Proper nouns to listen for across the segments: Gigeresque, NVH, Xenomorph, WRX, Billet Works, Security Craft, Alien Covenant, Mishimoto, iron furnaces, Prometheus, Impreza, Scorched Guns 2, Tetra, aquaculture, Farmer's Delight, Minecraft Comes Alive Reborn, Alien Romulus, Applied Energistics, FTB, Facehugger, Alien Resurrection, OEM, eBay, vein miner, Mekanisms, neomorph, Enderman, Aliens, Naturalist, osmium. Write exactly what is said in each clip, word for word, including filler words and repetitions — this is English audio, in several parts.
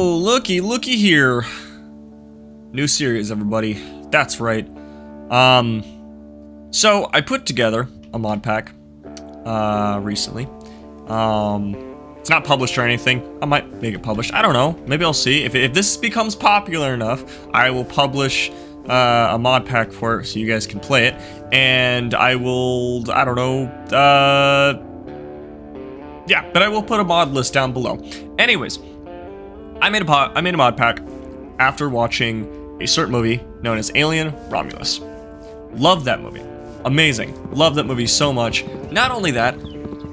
Oh, looky, looky here. New series, everybody. That's right. Um, so I put together a mod pack uh, recently. Um, it's not published or anything. I might make it published. I don't know. Maybe I'll see. If, if this becomes popular enough, I will publish uh, a mod pack for it so you guys can play it. And I will, I don't know, uh... yeah, but I will put a mod list down below. Anyways, I made a pod, I made a mod pack after watching a certain movie known as Alien Romulus. Love that movie. Amazing. Love that movie so much. Not only that,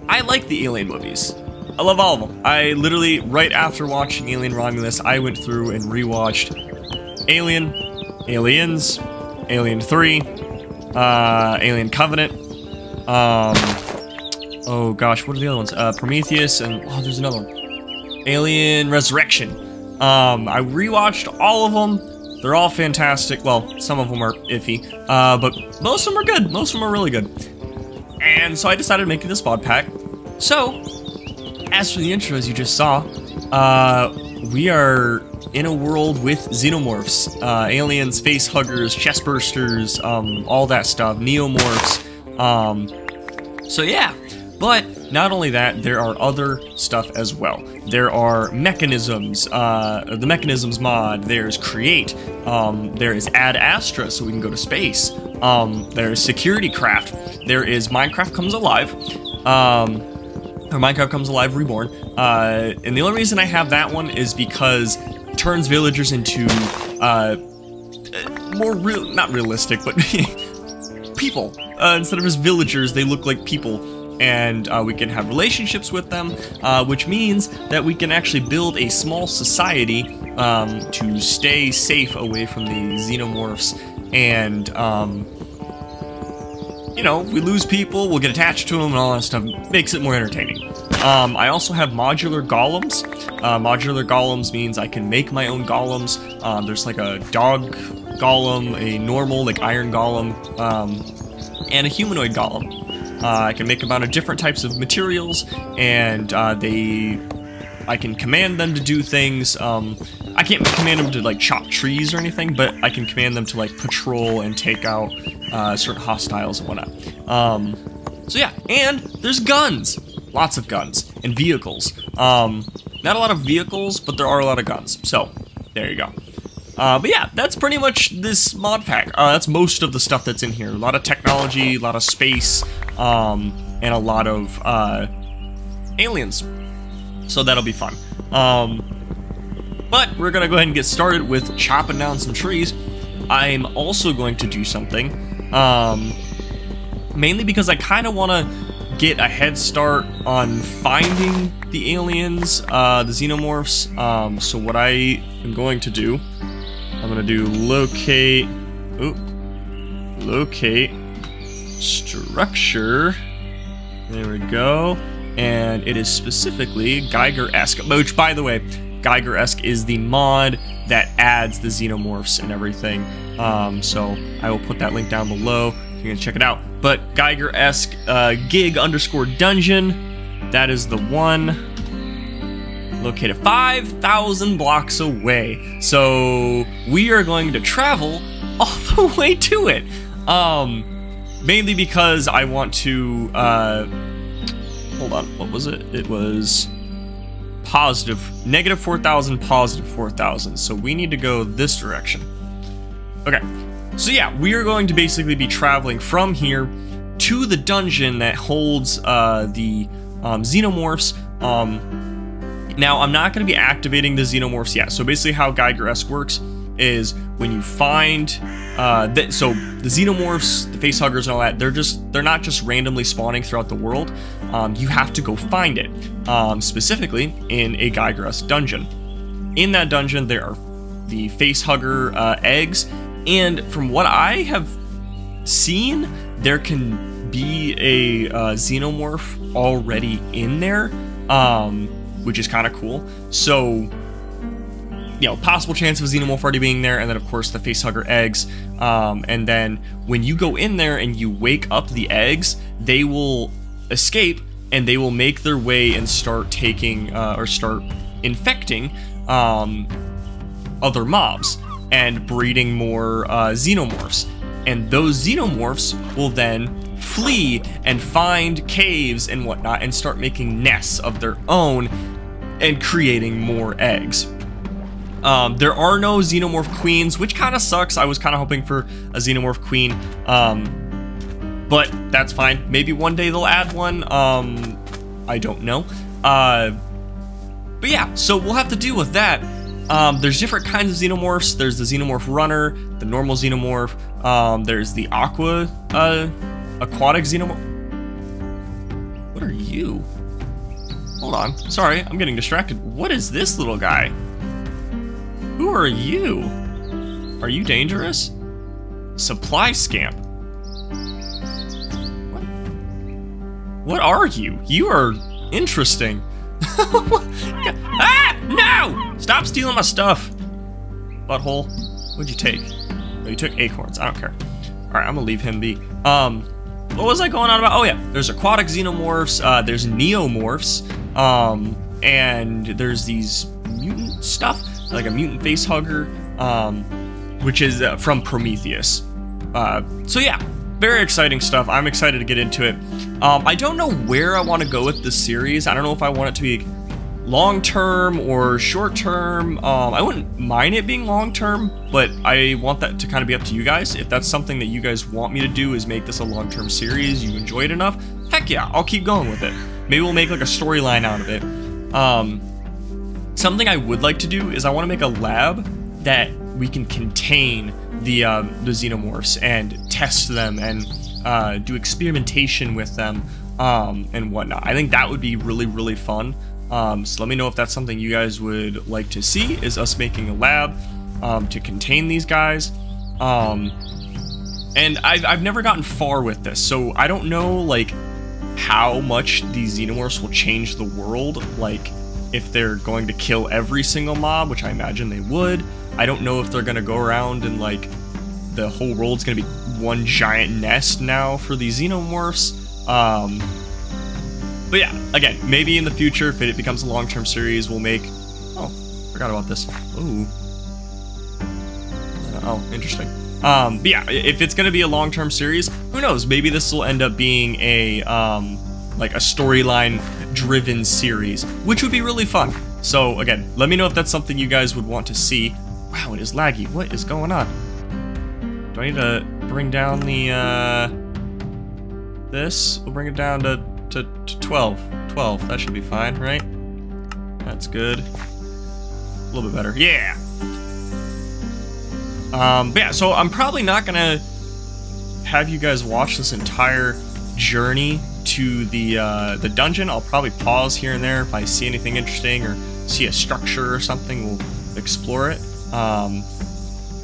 I like the Alien movies. I love all of them. I literally, right after watching Alien Romulus, I went through and rewatched Alien, Aliens, Alien three, uh, Alien Covenant, um, oh gosh, what are the other ones? Uh, Prometheus, and oh, there's another one. Alien Resurrection. Um, I rewatched all of them. They're all fantastic. Well, some of them are iffy, uh, but most of them are good. Most of them are really good. And so I decided to make this mod pack. So, as for the intro, as you just saw, uh, we are in a world with xenomorphs, uh, aliens, facehuggers, chestbursters, um, all that stuff, neomorphs. Um, so yeah. But not only that, there are other stuff as well. There are Mekanisms, uh, the Mekanisms mod, there's Create, um, there is Ad Astra, so we can go to space, um, there's Security Craft, there is Minecraft Comes Alive, um, or Minecraft Comes Alive Reborn, uh, and the only reason I have that one is because it turns villagers into, uh, more real, not realistic, but people. Uh, instead of just villagers, they look like people. And uh, we can have relationships with them, uh, which means that we can actually build a small society um, to stay safe away from the xenomorphs. And, um, you know, we lose people, we'll get attached to them, and all that stuff. Makes it more entertaining. Um, I also have modular golems. Uh, modular golems means I can make my own golems. Uh, there's like a dog golem, a normal, like iron golem, um, and a humanoid golem. Uh, I can make them out of different types of materials, and uh, they, I can command them to do things. Um, I can't command them to like chop trees or anything, but I can command them to like patrol and take out uh, certain hostiles and whatnot. Um, so yeah, and there's guns, lots of guns and vehicles. Um, not a lot of vehicles, but there are a lot of guns. So there you go. Uh, but yeah, that's pretty much this mod pack. Uh, that's most of the stuff that's in here. A lot of technology, a lot of space, um, and a lot of uh, aliens. So that'll be fun. Um, but we're gonna go ahead and get started with chopping down some trees. I'm also going to do something, um, mainly because I kind of want to get a head start on finding the aliens, uh, the xenomorphs. Um, so what I am going to do. I'm gonna do locate, oop, locate structure. There we go, and it is specifically Gigeresque. Which, by the way, Gigeresque is the mod that adds the xenomorphs and everything. Um, so I will put that link down below. If you're gonna check it out. But Gigeresque uh, gig underscore dungeon. That is the one. Located five thousand blocks away, so we are going to travel all the way to it, um, mainly because I want to, uh, hold on, what was it? It was positive, negative four thousand, positive four thousand, so we need to go this direction. Okay, so yeah, we are going to basically be traveling from here to the dungeon that holds, uh, the, um, xenomorphs, um, Now, I'm not going to be activating the xenomorphs yet. So basically how Gigeresque works is when you find... Uh, th so the xenomorphs, the facehuggers and all that, they're just they're not just randomly spawning throughout the world. Um, you have to go find it, um, specifically in a Gigeresque dungeon. In that dungeon, there are the facehugger uh, eggs. And from what I have seen, there can be a uh, xenomorph already in there. Um... which is kind of cool. So, you know, possible chance of a xenomorph already being there, and then of course the facehugger eggs, um, and then when you go in there and you wake up the eggs, they will escape, and they will make their way and start taking, uh, or start infecting um, other mobs and breeding more uh, xenomorphs. And those xenomorphs will then flee and find caves and whatnot and start making nests of their own and creating more eggs. Um, there are no xenomorph queens, which kind of sucks. I was kind of hoping for a xenomorph queen, um, but that's fine. Maybe one day they'll add one. Um, I don't know. Uh, but yeah, so we'll have to deal with that. Um, there's different kinds of xenomorphs. There's the xenomorph runner, the normal xenomorph. Um, there's the aqua, uh, aquatic xenomorph. What are you? Hold on. Sorry, I'm getting distracted. What is this little guy? Who are you? Are you dangerous? Supply scamp. What? What are you? You are interesting. Ah! No! Stop stealing my stuff. Butthole. What'd you take? Oh, you took acorns. I don't care. Alright, I'm gonna leave him be. Um, what was I going on about? Oh yeah, there's aquatic xenomorphs, uh, there's neomorphs, um, and there's these mutant stuff. Like a mutant facehugger, um, which is uh, from Prometheus. Uh, so yeah, very exciting stuff. I'm excited to get into it. Um, I don't know where I want to go with this series. I don't know if I want it to be long-term or short-term. Um, I wouldn't mind it being long-term, but I want that to kind of be up to you guys. If that's something that you guys want me to do, is make this a long-term series, you enjoy it enough, heck yeah, I'll keep going with it. Maybe we'll make like a storyline out of it. Um, Something I would like to do is I want to make a lab that we can contain the uh, the xenomorphs and test them and uh, do experimentation with them um, and whatnot. I think that would be really, really fun. Um, so let me know if that's something you guys would like to see, is us making a lab um, to contain these guys. Um, and I've, I've never gotten far with this, so I don't know like how much these xenomorphs will change the world. Like, if they're going to kill every single mob, which I imagine they would. I don't know if they're going to go around and, like, the whole world's going to be one giant nest now for these xenomorphs. Um, but yeah, again, maybe in the future, if it becomes a long-term series, we'll make... Oh, forgot about this. Ooh. Oh, interesting. Um, but yeah, if it's going to be a long-term series, who knows? Maybe this will end up being a, um, like, a storyline driven series, which would be really fun. So again, let me know if that's something you guys would want to see. Wow, it is laggy. What is going on? Do I need to bring down the uh this? We'll bring it down to, to, to twelve twelve. That should be fine, right? That's good. A little bit better. Yeah. Um but yeah, so I'm probably not gonna have you guys watch this entire journey to the uh, the dungeon. I'll probably pause here and there if I see anything interesting or see a structure or something. We'll explore it. Um,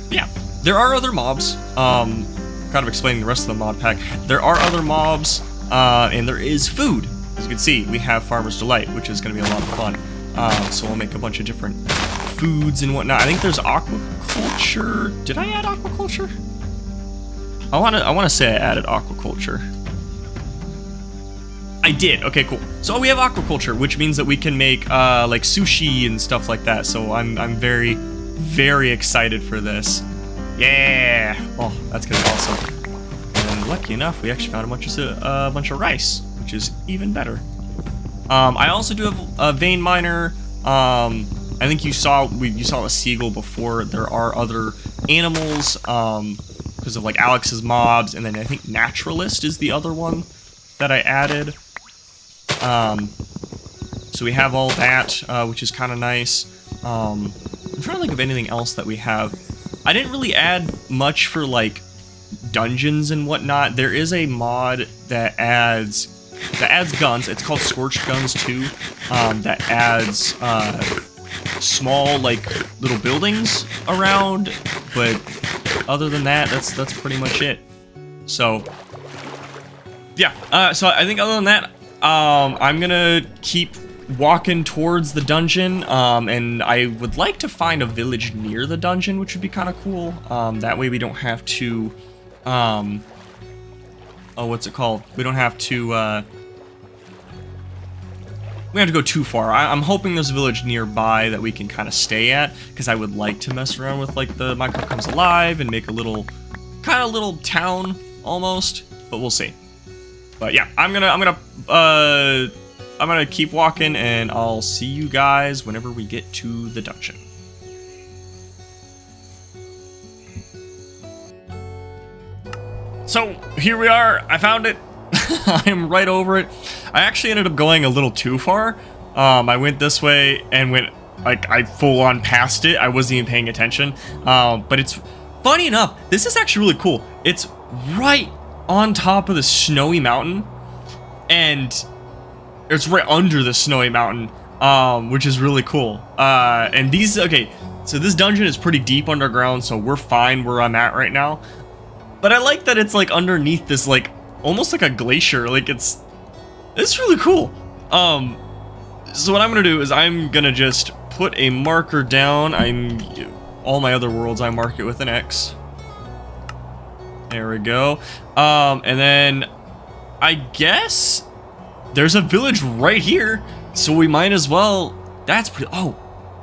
yeah, there are other mobs. Um, kind of explaining the rest of the mod pack. There are other mobs, uh, and there is food. As you can see, we have Farmer's Delight, which is going to be a lot of fun. Uh, so we'll make a bunch of different foods and whatnot. I think there's aquaculture. Did I add aquaculture? I want to. I want to say I added aquaculture. I did. Okay, cool. So we have aquaculture, which means that we can make uh, like sushi and stuff like that. So I'm I'm very, very excited for this. Yeah. Oh, that's gonna be awesome. And lucky enough, we actually found a bunch of a uh, bunch of rice, which is even better. Um, I also do have a vein miner. Um, I think you saw we you saw a seagull before. There are other animals um, because of like Alex's mobs, and then I think Naturalist is the other one that I added. Um, so we have all that, uh, which is kind of nice. Um, I'm trying to think of anything else that we have. I didn't really add much for like dungeons and whatnot. There is a mod that adds that adds guns. It's called Scorched Guns two. Um, that adds uh, small like little buildings around. But other than that, that's that's pretty much it. So yeah. Uh, so I think other than that. Um, I'm gonna keep walking towards the dungeon, um, and I would like to find a village near the dungeon, which would be kind of cool. Um, that way we don't have to, um, oh, what's it called? We don't have to, uh, we don't have to go too far. I I'm hoping there's a village nearby that we can kind of stay at, because I would like to mess around with, like, the Minecraft Comes Alive and make a little, kind of little town, almost, but we'll see. But yeah, I'm gonna, I'm gonna, uh, I'm gonna keep walking, and I'll see you guys whenever we get to the dungeon. So, here we are, I found it. I am right over it. I actually ended up going a little too far. Um, I went this way and went, like, I full on past it. I wasn't even paying attention. Um, but it's funny enough, this is actually really cool. It's right on top of the snowy mountain, and it's right under the snowy mountain, um, which is really cool. Uh, and these, okay, so this dungeon is pretty deep underground, so we're fine where I'm at right now. But I like that it's, like, underneath this, like, almost like a glacier. Like, it's, it's really cool. Um, so what I'm gonna do is I'm gonna just put a marker down. I'm, all my other worlds I mark it with an X. There we go. Um, and then I guess there's a village right here, so we might as well. That's pretty. Oh,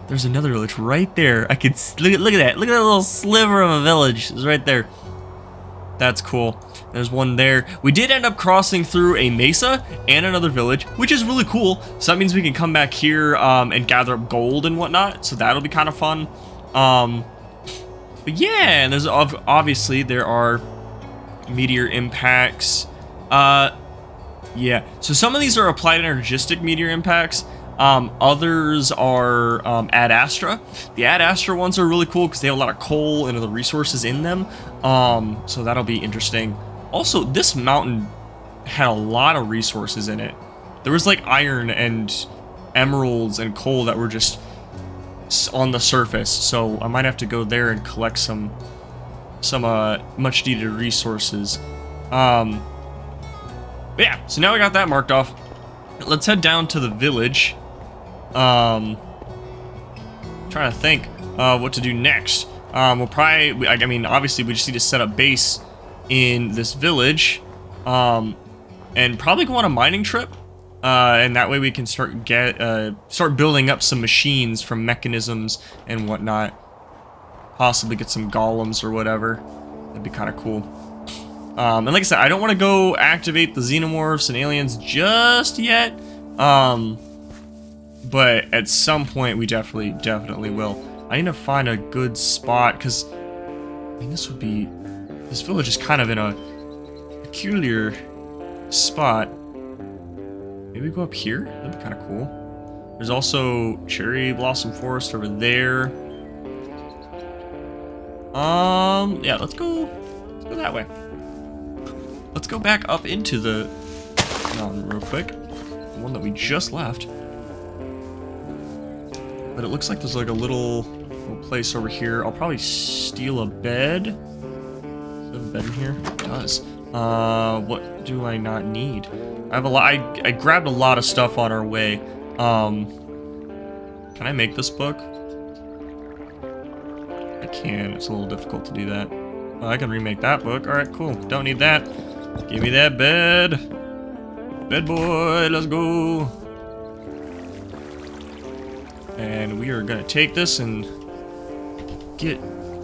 there's another village right there. I could look at, look at that. Look at that little sliver of a village. It's right there. That's cool. There's one there. We did end up crossing through a mesa and another village, which is really cool. So that means we can come back here um, and gather up gold and whatnot. So that'll be kind of fun. Um, but yeah, and there's obviously there are meteor impacts. Uh, yeah. So some of these are applied energistic meteor impacts. Um, others are um, Ad Astra. The Ad Astra ones are really cool because they have a lot of coal and other resources in them. Um, so that'll be interesting. Also, this mountain had a lot of resources in it. There was, like, iron and emeralds and coal that were just on the surface. So I might have to go there and collect some some uh, much needed resources. Um, but yeah, so now we got that marked off. Let's head down to the village. Um, trying to think uh, what to do next. Um, we'll probably, I mean, obviously we just need to set up base in this village, um, and probably go on a mining trip, uh, and that way we can start get uh, start building up some machines from mechanisms and whatnot. Possibly get some golems or whatever. That'd be kind of cool. Um, and like I said, I don't want to go activate the xenomorphs and aliens just yet, um, but at some point we definitely, definitely will. I need to find a good spot, because, I mean, this would be, this village is kind of in a peculiar spot. Maybe go up here? That'd be kind of cool. There's also Cherry Blossom Forest over there. Um, yeah, let's go, let's go that way. Let's go back up into the mountain real quick. The one that we just left. But it looks like there's, like, a little, little place over here. I'll probably steal a bed. Is there a bed in here? It does. Uh, what do I not need? I have a lot. I, I grabbed a lot of stuff on our way. Um, can I make this book? I can. It's a little difficult to do that. Oh, I can remake that book. All right, cool. Don't need that. Give me that bed. Bed boy, let's go. And we are gonna take this and get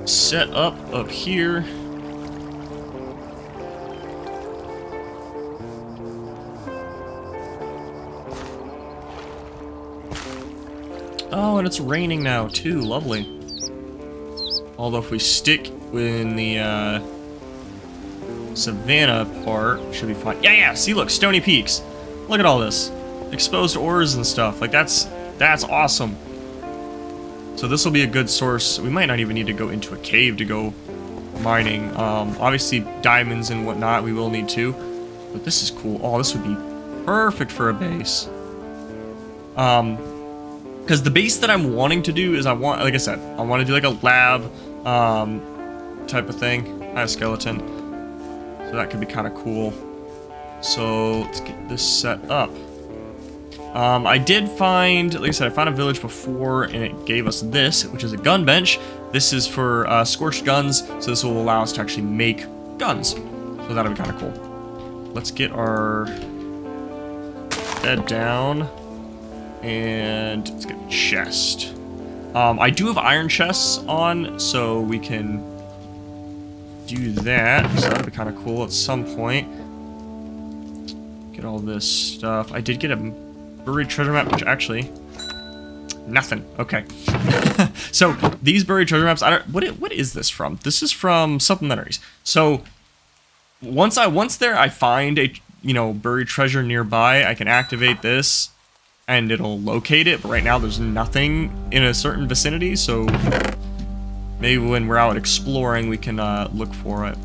set up up here. Oh, and it's raining now too. Lovely. Although if we stick in the uh, savannah part, should be fine. Yeah, yeah. See, look, Stony Peaks. Look at all this exposed ores and stuff. Like, that's that's awesome. So this will be a good source. We might not even need to go into a cave to go mining. Um, obviously, diamonds and whatnot we will need to. But this is cool. Oh, this would be perfect for a base. Um, because the base that I'm wanting to do is I want, like I said, I want to do like a lab. Um, type of thing. I have a skeleton. So that could be kind of cool. So let's get this set up. Um, I did find, like I said, I found a village before and it gave us this, which is a gun bench. This is for uh, Scorched Guns, so this will allow us to actually make guns. So that'll be kind of cool. Let's get our bed down. And let's get a chest. Um, I do have iron chests on, so we can do that. So that'd be kind of cool at some point. Get all this stuff. I did get a buried treasure map, which actually... Nothing. Okay. So these buried treasure maps, I don't... What, what is this from? This is from supplementaries. So once I once there, I find a, you know, buried treasure nearby, I can activate this and it'll locate it. But right now there's nothing in a certain vicinity. So maybe when we're out exploring, we can uh, look for it.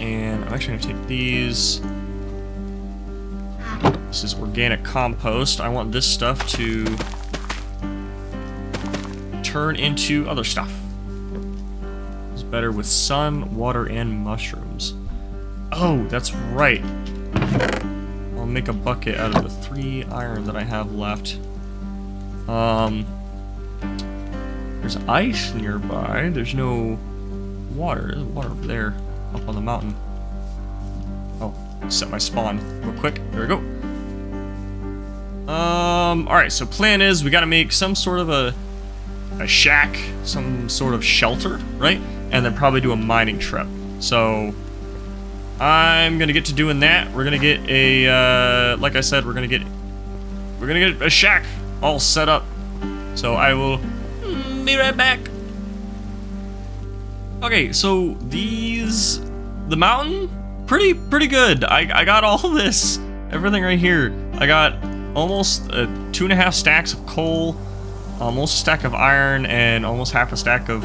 And I'm actually going to take these. This is organic compost. I want this stuff to turn into other stuff. It's better with sun, water, and mushrooms. Oh, that's right. I'll make a bucket out of the three iron that I have left. Um, there's ice nearby. There's no water. There's water over there, up on the mountain. Oh, set my spawn real quick. There we go. Um, alright, so plan is we gotta make some sort of a a shack, some sort of shelter, right? And then probably do a mining trip. So I'm gonna get to doing that. We're gonna get a uh, like I said, we're gonna get we're gonna get a shack all set up. So I will be right back. Okay, so these the mountain pretty pretty good. I I got all this, everything right here. I got almost uh, two and a half stacks of coal. Almost a stack of iron and almost half a stack of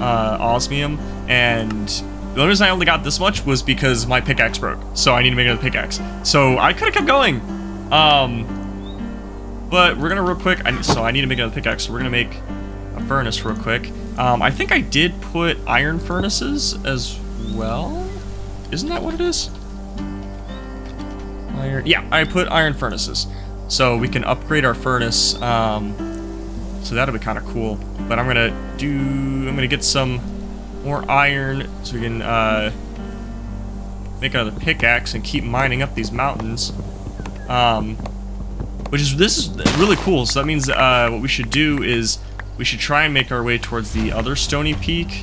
uh, osmium, and the only reason I only got this much was because my pickaxe broke, so I need to make another pickaxe. So I could have kept going, um, but we're gonna real quick. I, so I need to make another pickaxe. So we're gonna make a furnace real quick. Um, I think I did put iron furnaces as well. Isn't that what it is? Iron. Yeah, I put iron furnaces, so we can upgrade our furnace. Um, So that'll be kind of cool. But I'm gonna do. I'm gonna get some more iron so we can uh, make another pickaxe and keep mining up these mountains. Um, which is this is really cool. So that means uh, what we should do is we should try and make our way towards the other Stony Peak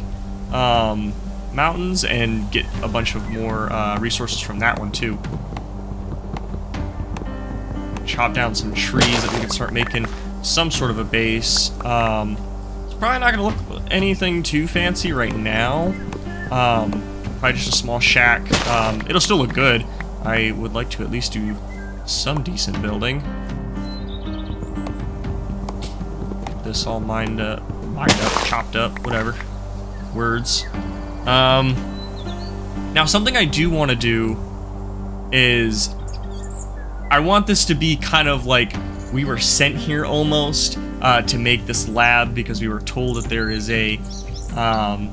um, mountains and get a bunch of more uh, resources from that one too. Chop down some trees that we can start making some sort of a base. Um, it's probably not going to look anything too fancy right now. Um, probably just a small shack. Um, it'll still look good. I would like to at least do some decent building. Get this all mined up, mined up, chopped up, whatever. Words. Um, now, something I do want to do is I want this to be kind of like we were sent here almost uh, to make this lab because we were told that there is a um,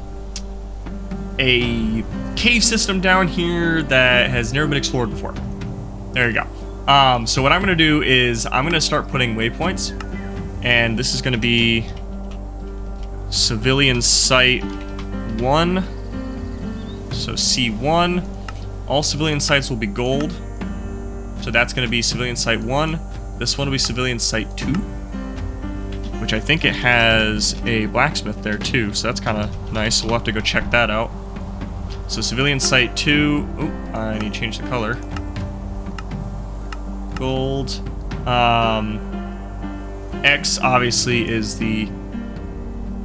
a cave system down here that has never been explored before. There you go. Um, so what I'm going to do is I'm going to start putting waypoints, and this is going to be civilian site one, so C one. All civilian sites will be gold, so that's going to be civilian site one. This one will be civilian site two, which I think it has a blacksmith there too, so that's kind of nice. We'll have to go check that out. So civilian site two, oh, I need to change the color. Gold. Um, X obviously is the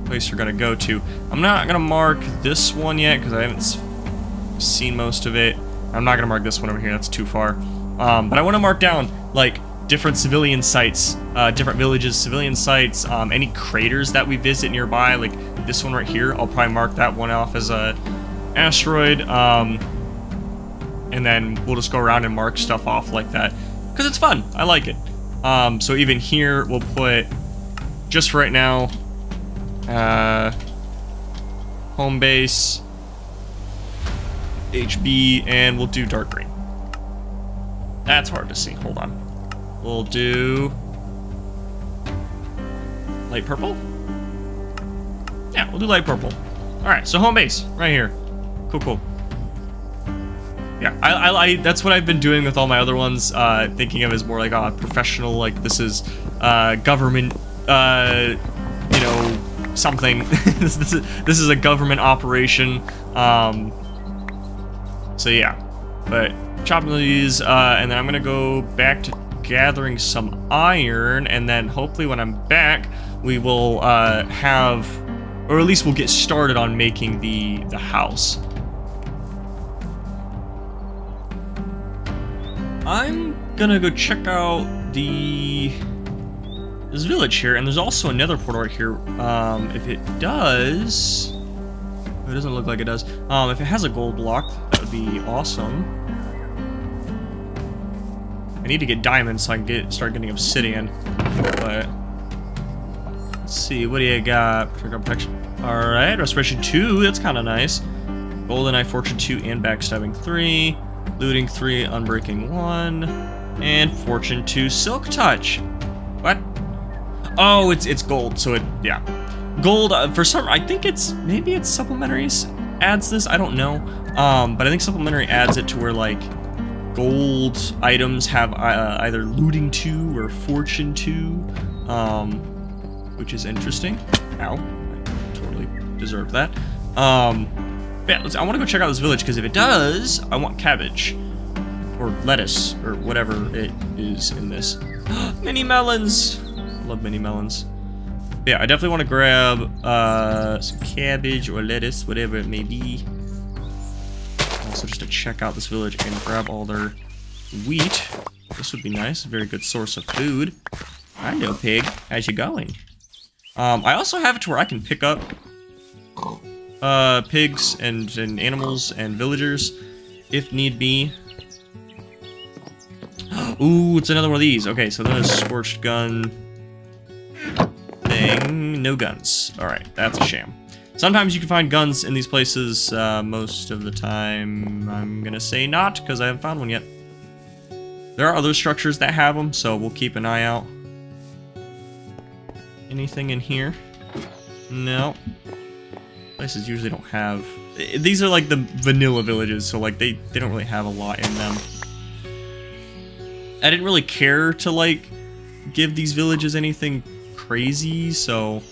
place we're gonna go to. I'm not gonna mark this one yet because I haven't seen most of it. I'm not gonna mark this one over here, that's too far. Um, but I want to mark down like different civilian sites, uh, different villages, civilian sites, um, any craters that we visit nearby, like this one right here. I'll probably mark that one off as a asteroid, um, and then we'll just go around and mark stuff off like that, because it's fun. I like it. Um, so even here, we'll put, just for right now, uh, home base, H B, and we'll do dark green. That's hard to see. Hold on. We'll do light purple. Yeah, we'll do light purple. All right, so home base right here. Cool, cool. Yeah, I, I, I, that's what I've been doing with all my other ones, uh, thinking of as more like a uh, professional, like this is uh, government, uh, you know, something. this, this, is, this is a government operation. Um, so yeah, but chopping these, uh, and then I'm gonna go back to gathering some iron, and then hopefully when I'm back, we will uh, have, or at least we'll get started on making the, the house. I'm gonna go check out the this village here, and there's also another portal right here. Um, if it does, it doesn't look like it does. Um, if it has a gold block, that would be awesome. I need to get diamonds so I can get start getting obsidian. But let's see, what do you got? Protection. All right, restoration two. That's kind of nice. Goldeneye, fortune two, and backstabbing three. Looting three, unbreaking one, and fortune two, silk touch. What? Oh, it's it's gold. So it yeah, gold uh, for some. I think it's maybe it's supplementaries adds this. I don't know. Um, but I think supplementary adds it to where like gold items have uh, either looting two or fortune two, um, which is interesting. Ow, I totally deserved that. Um. Yeah, let's, I want to go check out this village, because if it does, I want cabbage. Or lettuce, or whatever it is in this. Mini melons! I love mini melons. Yeah, I definitely want to grab uh, some cabbage or lettuce, whatever it may be. Also, just to check out this village and grab all their wheat. This would be nice. A very good source of food. I know, pig. How's you going? Um, I also have it to where I can pick up... Uh, pigs and, and animals and villagers, if need be. Ooh, it's another one of these. Okay, so then a scorched gun thing. No guns. Alright, that's a sham. Sometimes you can find guns in these places. Uh, most of the time, I'm gonna say not, because I haven't found one yet. There are other structures that have them, so we'll keep an eye out. Anything in here? No. Places usually don't have... These are like the vanilla villages, so like they, they don't really have a lot in them. I didn't really care to like give these villages anything crazy, so...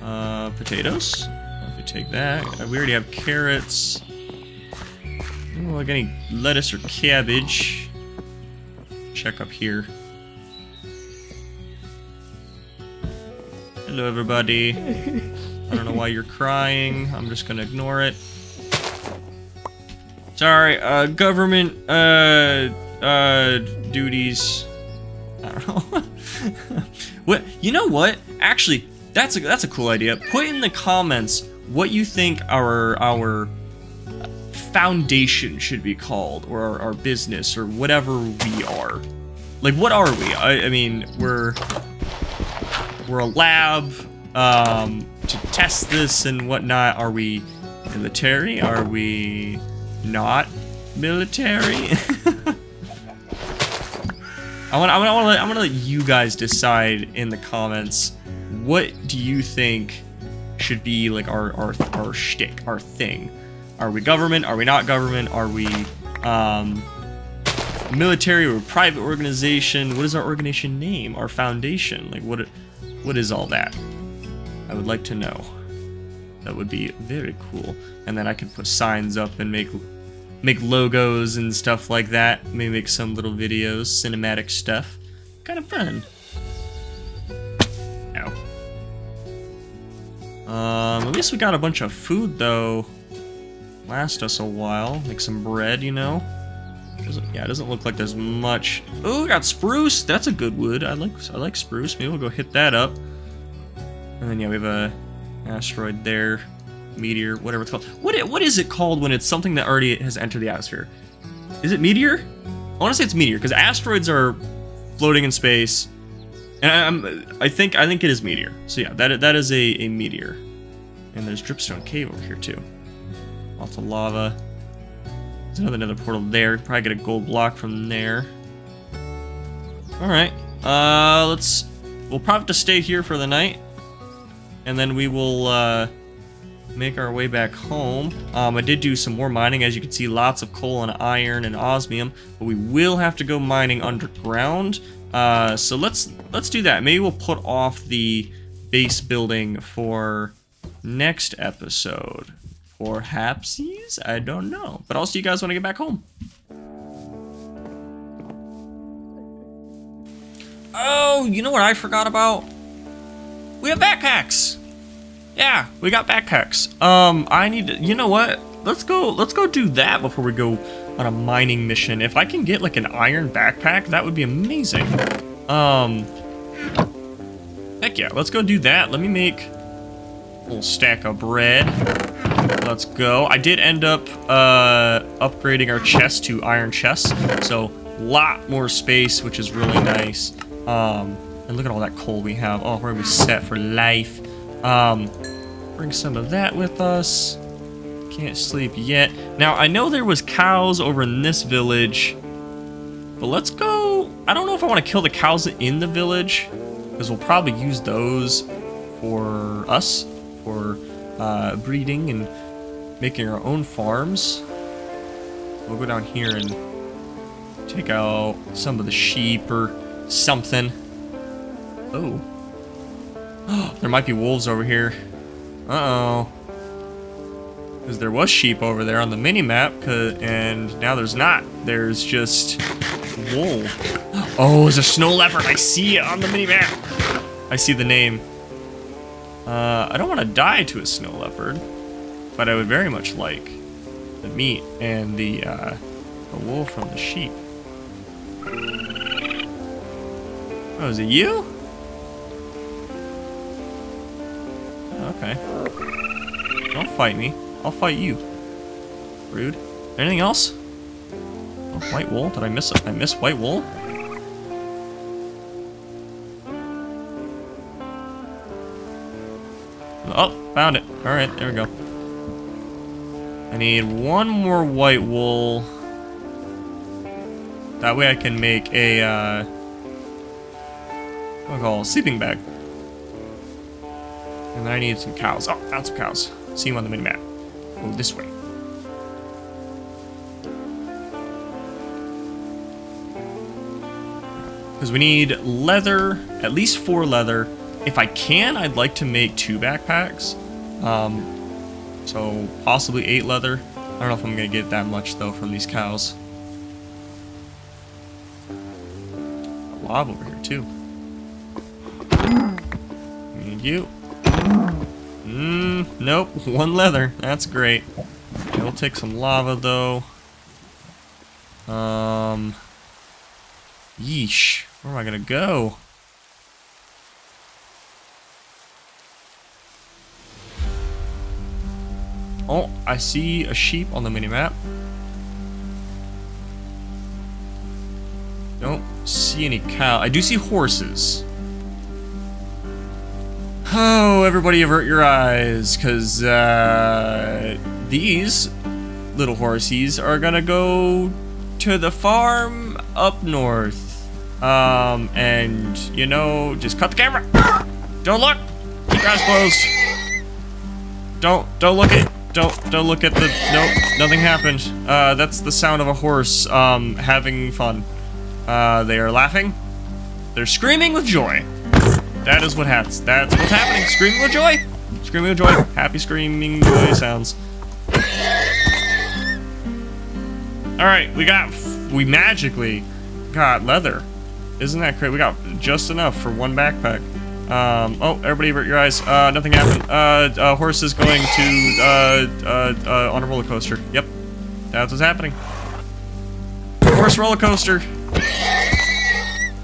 Uh, potatoes? Let me take that. We already have carrots. I don't like any lettuce or cabbage. Check up here. Hello everybody. I don't know why you're crying. I'm just gonna ignore it. Sorry, uh, government, uh, uh, duties. I don't know. What? You know what? Actually, that's a that's a cool idea. Put in the comments what you think our our foundation should be called, or our, our business, or whatever we are. Like, what are we? I, I mean, we're we're a lab. Um. To test this and whatnot. Are we military? Are we not military? I want. I want. I want to. I want to let you guys decide in the comments. What do you think should be like our our our shtick, our thing? Are we government? Are we not government? Are we um, military or private organization? What is our organization name? Our foundation? Like what? What is all that? I would like to know. That would be very cool. And then I could put signs up and make make logos and stuff like that. Maybe make some little videos, cinematic stuff. Kind of fun. Ow. Um, at least we got a bunch of food, though. Last us a while. Make some bread, you know? Doesn't, yeah, it doesn't look like there's much. Ooh, got spruce! That's a good wood. I like, I like spruce. Maybe we'll go hit that up. And then yeah, we have a asteroid there, meteor, whatever it's called. What it, what is it called when it's something that already has entered the atmosphere? Is it meteor? I want to say it's meteor because asteroids are floating in space, and I, I'm I think I think it is meteor. So yeah, that that is a, a meteor. And there's dripstone cave over here too. Lots of lava. There's another another portal there. Probably get a gold block from there. All right. Uh, let's. We'll probably have to stay here for the night. And then we will uh, make our way back home. Um, I did do some more mining. As you can see, lots of coal and iron and osmium, but we will have to go mining underground. Uh, so let's let's do that. Maybe we'll put off the base building for next episode. Or hapsies? I don't know. But also, you guys want to get back home. Oh, you know what I forgot about? We have backpacks. Yeah, we got backpacks. Um, I need to, you know what? Let's go, let's go do that before we go on a mining mission. If I can get like an iron backpack, that would be amazing. Um, heck yeah, let's go do that. Let me make a little stack of bread. Let's go. I did end up uh, upgrading our chest to iron chests, so a lot more space, which is really nice. Um, and look at all that coal we have. Oh, we're gonna be set for life. Um, bring some of that with us. Can't sleep yet. Now, I know there was cows over in this village, but let's go. I don't know if I want to kill the cows in the village, because we'll probably use those for us, for uh, breeding and making our own farms. We'll go down here and take out some of the sheep or something. Oh. There might be wolves over here. Uh-oh. Because there was sheep over there on the mini-map, and now there's not. There's just wolf. Oh, there's a snow leopard. I see it on the mini-map. I see the name. Uh, I don't want to die to a snow leopard, but I would very much like the meat and the, uh, the wool from the sheep. Oh, is it you? Okay. Don't fight me. I'll fight you. Rude. Anything else? Oh, white wool? Did I miss it? I miss white wool? Oh, found it. Alright, there we go. I need one more white wool. That way I can make a, uh... what do I call it? Sleeping bag. And then I need some cows. Oh, found some cows. See them on the mini-map. Go this way. Because we need leather, at least four leather. If I can, I'd like to make two backpacks. Um, so possibly eight leather. I don't know if I'm going to get that much, though, from these cows. A lava over here, too. Need you. Mmm, nope, one leather. That's great. Okay, we'll take some lava, though. Um, yeesh, where am I gonna go? Oh, I see a sheep on the minimap. Don't see any cow. I do see horses. Oh, everybody avert your eyes, because uh, these little horsies are going to go to the farm up north. Um, and, you know, just cut the camera. Don't look. Keep your eyes closed. Don't, don't look at, don't, don't look at the, nope, nothing happened. Uh, that's the sound of a horse um, having fun. Uh, they are laughing. They're screaming with joy. That is what happens. That's what's happening. Screaming with joy. Screaming with joy. Happy screaming joy sounds. All right, we got, we magically got leather. Isn't that great? We got just enough for one backpack. Um, oh, everybody avert your eyes. Uh, nothing happened. Uh, uh, horse is going to, uh, uh, uh, on a roller coaster. Yep. That's what's happening. Horse roller coaster.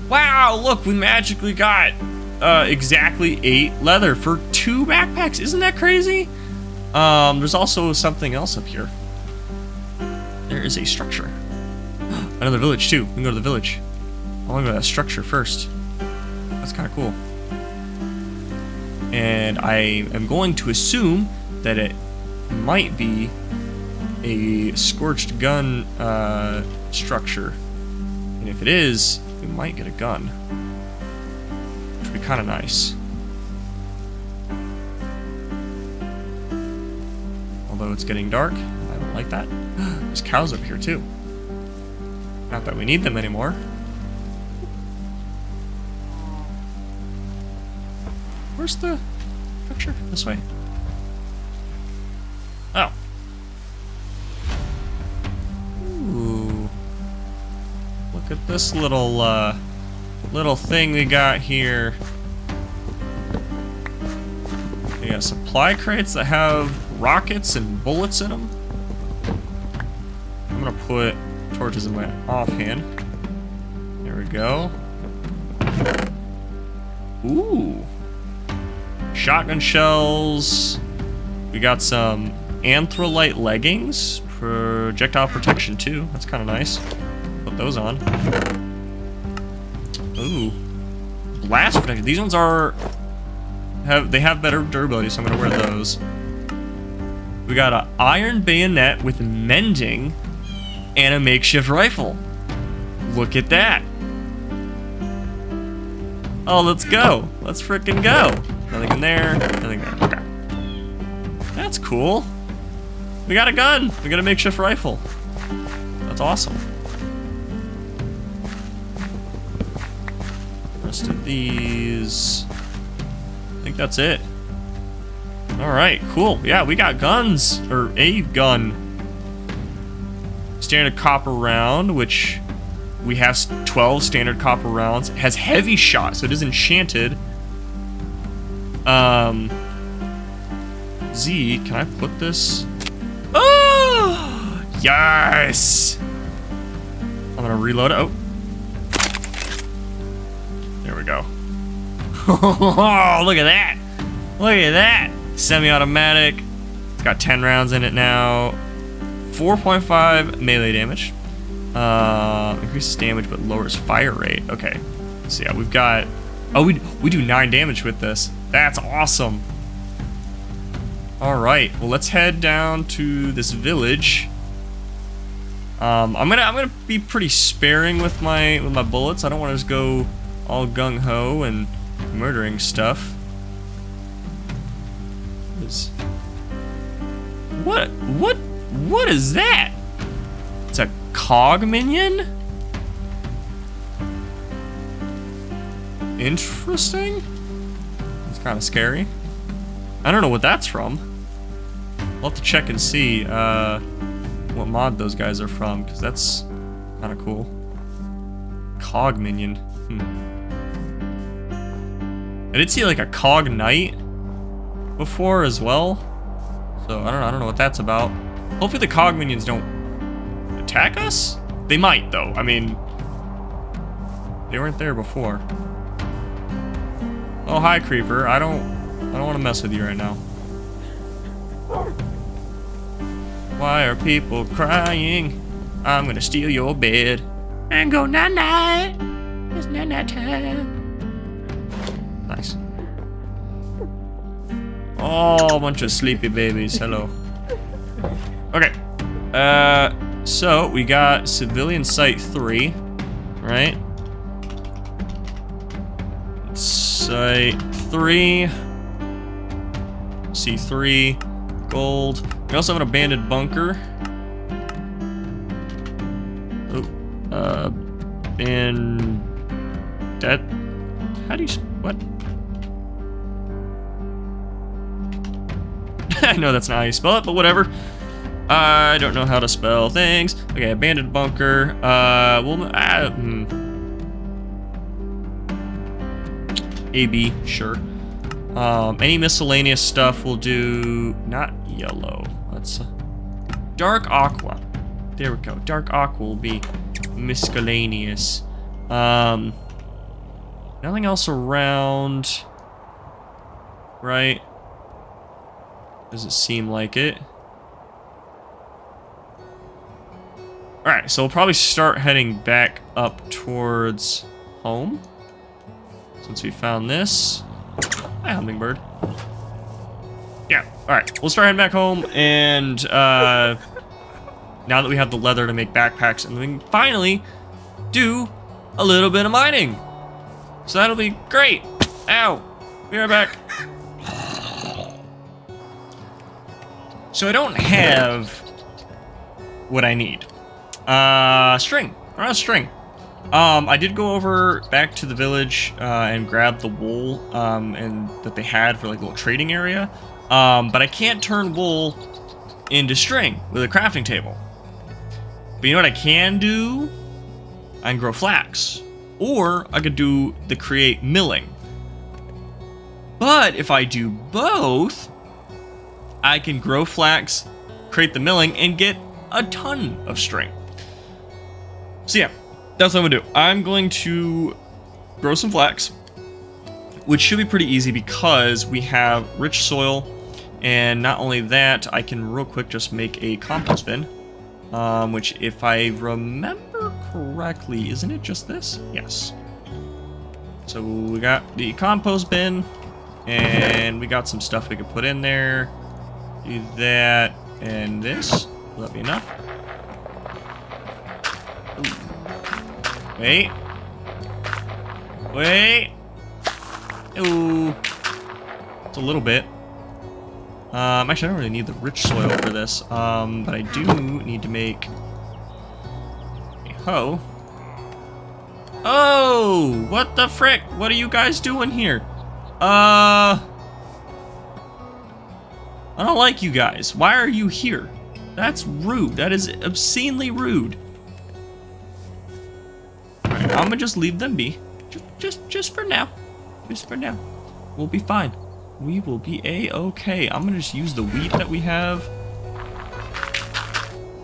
Wow, look, we magically got Uh, exactly eight leather for two backpacks. Isn't that crazy? Um, there's also something else up here. There is a structure. Another village, too. We can go to the village. I want to go to that structure first. That's kind of cool. And I am going to assume that it might be a Scorched Gun uh, structure. And if it is, we might get a gun. Kind of nice. although it's getting dark. I don't like that. There's cows up here too. Not that we need them anymore. Where's the picture? This way. Oh. Ooh. Look at this little, uh, little thing we got here. We got supply crates that have rockets and bullets in them. I'm gonna put torches in my offhand. There we go. Ooh. Shotgun shells. We got some anthralite leggings. Projectile protection too. That's kind of nice. Put those on. Ooh. Blast protection. These ones are... Have, they have better durability, so I'm going to wear those. We got an iron bayonet with mending and a makeshift rifle. Look at that. Oh, let's go. Let's frickin' go. Nothing in there. Nothing there. Okay. That's cool. We got a gun. We got a makeshift rifle. That's awesome. Rest of these... I think that's it. Alright, cool. Yeah, we got guns. Or a gun. Standard copper round, which we have twelve standard copper rounds. It has heavy shot, so it is enchanted. Um, Z, can I put this? Oh! Yes! I'm gonna reload it. Oh. There we go. Oh, look at that! Look at that! Semi-automatic. It's got ten rounds in it now. four point five melee damage. Uh, increases damage but lowers fire rate. Okay. So yeah, we've got... Oh, we, we do nine damage with this. That's awesome. Alright. Well, let's head down to this village. Um, I'm gonna I'm gonna be pretty sparing with my with my bullets. I don't want to just go all gung-ho and... murdering stuff. What is, what, what, what is that? It's a cog minion? Interesting. It's kind of scary. I don't know what that's from. I'll have to check and see uh, what mod those guys are from, because that's kind of cool. Cog minion. Hmm. I did see like a cog knight before as well, so I don't know. I don't know what that's about. Hopefully the cog minions don't attack us. They might though. I mean, they weren't there before. Oh hi creeper. I don't. I don't want to mess with you right now. Why are people crying? I'm gonna steal your bed and go night night. It's night night time. Nice. Oh, a bunch of sleepy babies. Hello. Okay. Uh, so we got civilian site three, right? Site three. C three. Gold. We also have an abandoned bunker. Oh. Uh, and that. How do you? What? I know that's not how you spell it, but whatever. I don't know how to spell things. Okay, abandoned bunker. Uh, well, uh, hmm. A B, sure. Um, any miscellaneous stuff will do. Not yellow. Let's uh, dark aqua. There we go. Dark aqua will be miscellaneous. Um. Nothing else around, right? Doesn't seem like it. Alright, so we'll probably start heading back up towards home. Since we found this. Hi, hummingbird. Yeah, alright. We'll start heading back home, and uh, now that we have the leather to make backpacks, and we can finally do a little bit of mining. So that'll be great. Ow. Be right back. So I don't have what I need. Uh, string. I don't string. Um, I did go over back to the village uh, and grab the wool um, and that they had for like a little trading area. Um, but I can't turn wool into string with a crafting table. But you know what I can do? I can grow flax. Or I could do the create milling. But if I do both, I can grow flax, create the milling, and get a ton of string. So yeah, that's what I'm gonna do. I'm going to grow some flax, which should be pretty easy because we have rich soil. And not only that, I can real quick just make a compost bin, um, which if I remember correctly, isn't it just this? Yes. So we got the compost bin, and we got some stuff we could put in there. Do that and this. Will that be enough? Ooh. Wait. Wait. Ooh. It's a little bit. Um, actually, I don't really need the rich soil for this, um, but I do need to make a hoe. Oh, what the frick? What are you guys doing here? Uh, I don't like you guys. Why are you here? That's rude. That is obscenely rude. All right, I'm gonna just leave them be, just, just, just for now. Just for now, we'll be fine. We will be a-okay. I'm gonna just use the wheat that we have.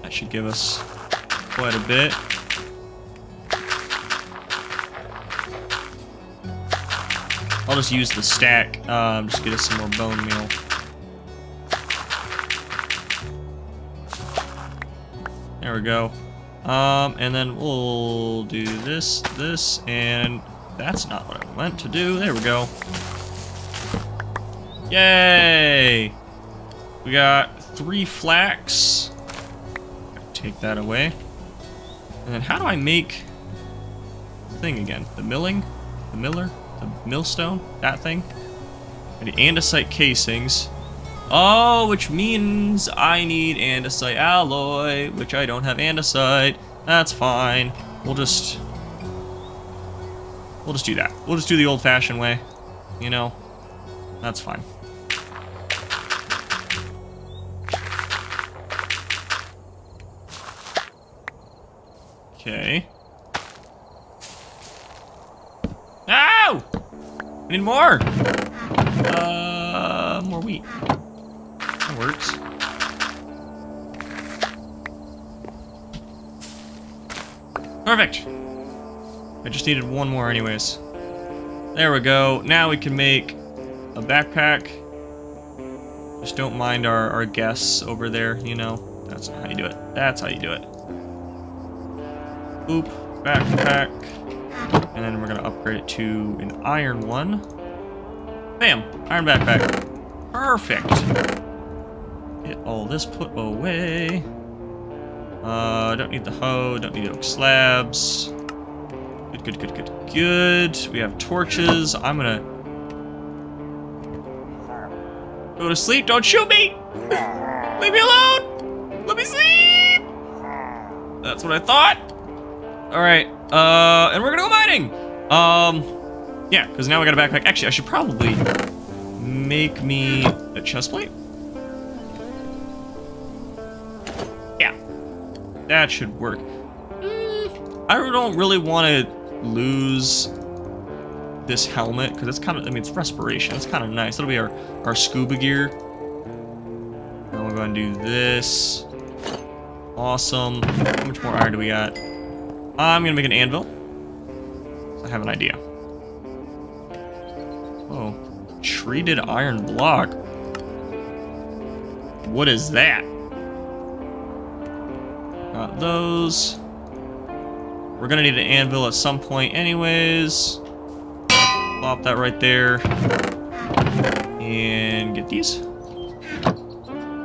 That should give us quite a bit. I'll just use the stack. Um, just get us some more bone meal. There we go. Um, and then we'll do this, this, and that's not what I meant to do. There we go. Yay! We got three flax. Take that away. And then how do I make the thing again? The milling? The miller? The millstone? That thing? I need andesite casings. Oh, which means I need andesite alloy, which I don't have andesite. That's fine. We'll just... We'll just do that. We'll just do the old-fashioned way. You know? That's fine. Okay. No! I need more! Uh, more wheat. That works. Perfect! I just needed one more anyways. There we go. Now we can make a backpack. Just don't mind our, our guests over there, you know. That's not how you do it. That's how you do it. Oop, backpack, and then we're gonna upgrade it to an iron one. Bam, iron backpack. Perfect. Get all this put away. Uh, don't need the hoe, don't need oak slabs. Good, good, good, good, good. We have torches. I'm gonna go to sleep. Don't shoot me. Leave me alone. Let me sleep. That's what I thought. Alright, uh, and we're gonna go mining! Um, yeah, because now we got a backpack. Actually, I should probably make me a chest plate. Yeah. That should work. Mm, I don't really want to lose this helmet, because it's kind of, I mean, it's respiration. It's kind of nice. That'll be our, our scuba gear. And we're gonna do this. Awesome. How much more iron do we got? I'm gonna make an anvil. I have an idea. Oh, treated iron block. What is that? Got those. We're gonna need an anvil at some point anyways. Plop that right there. And get these.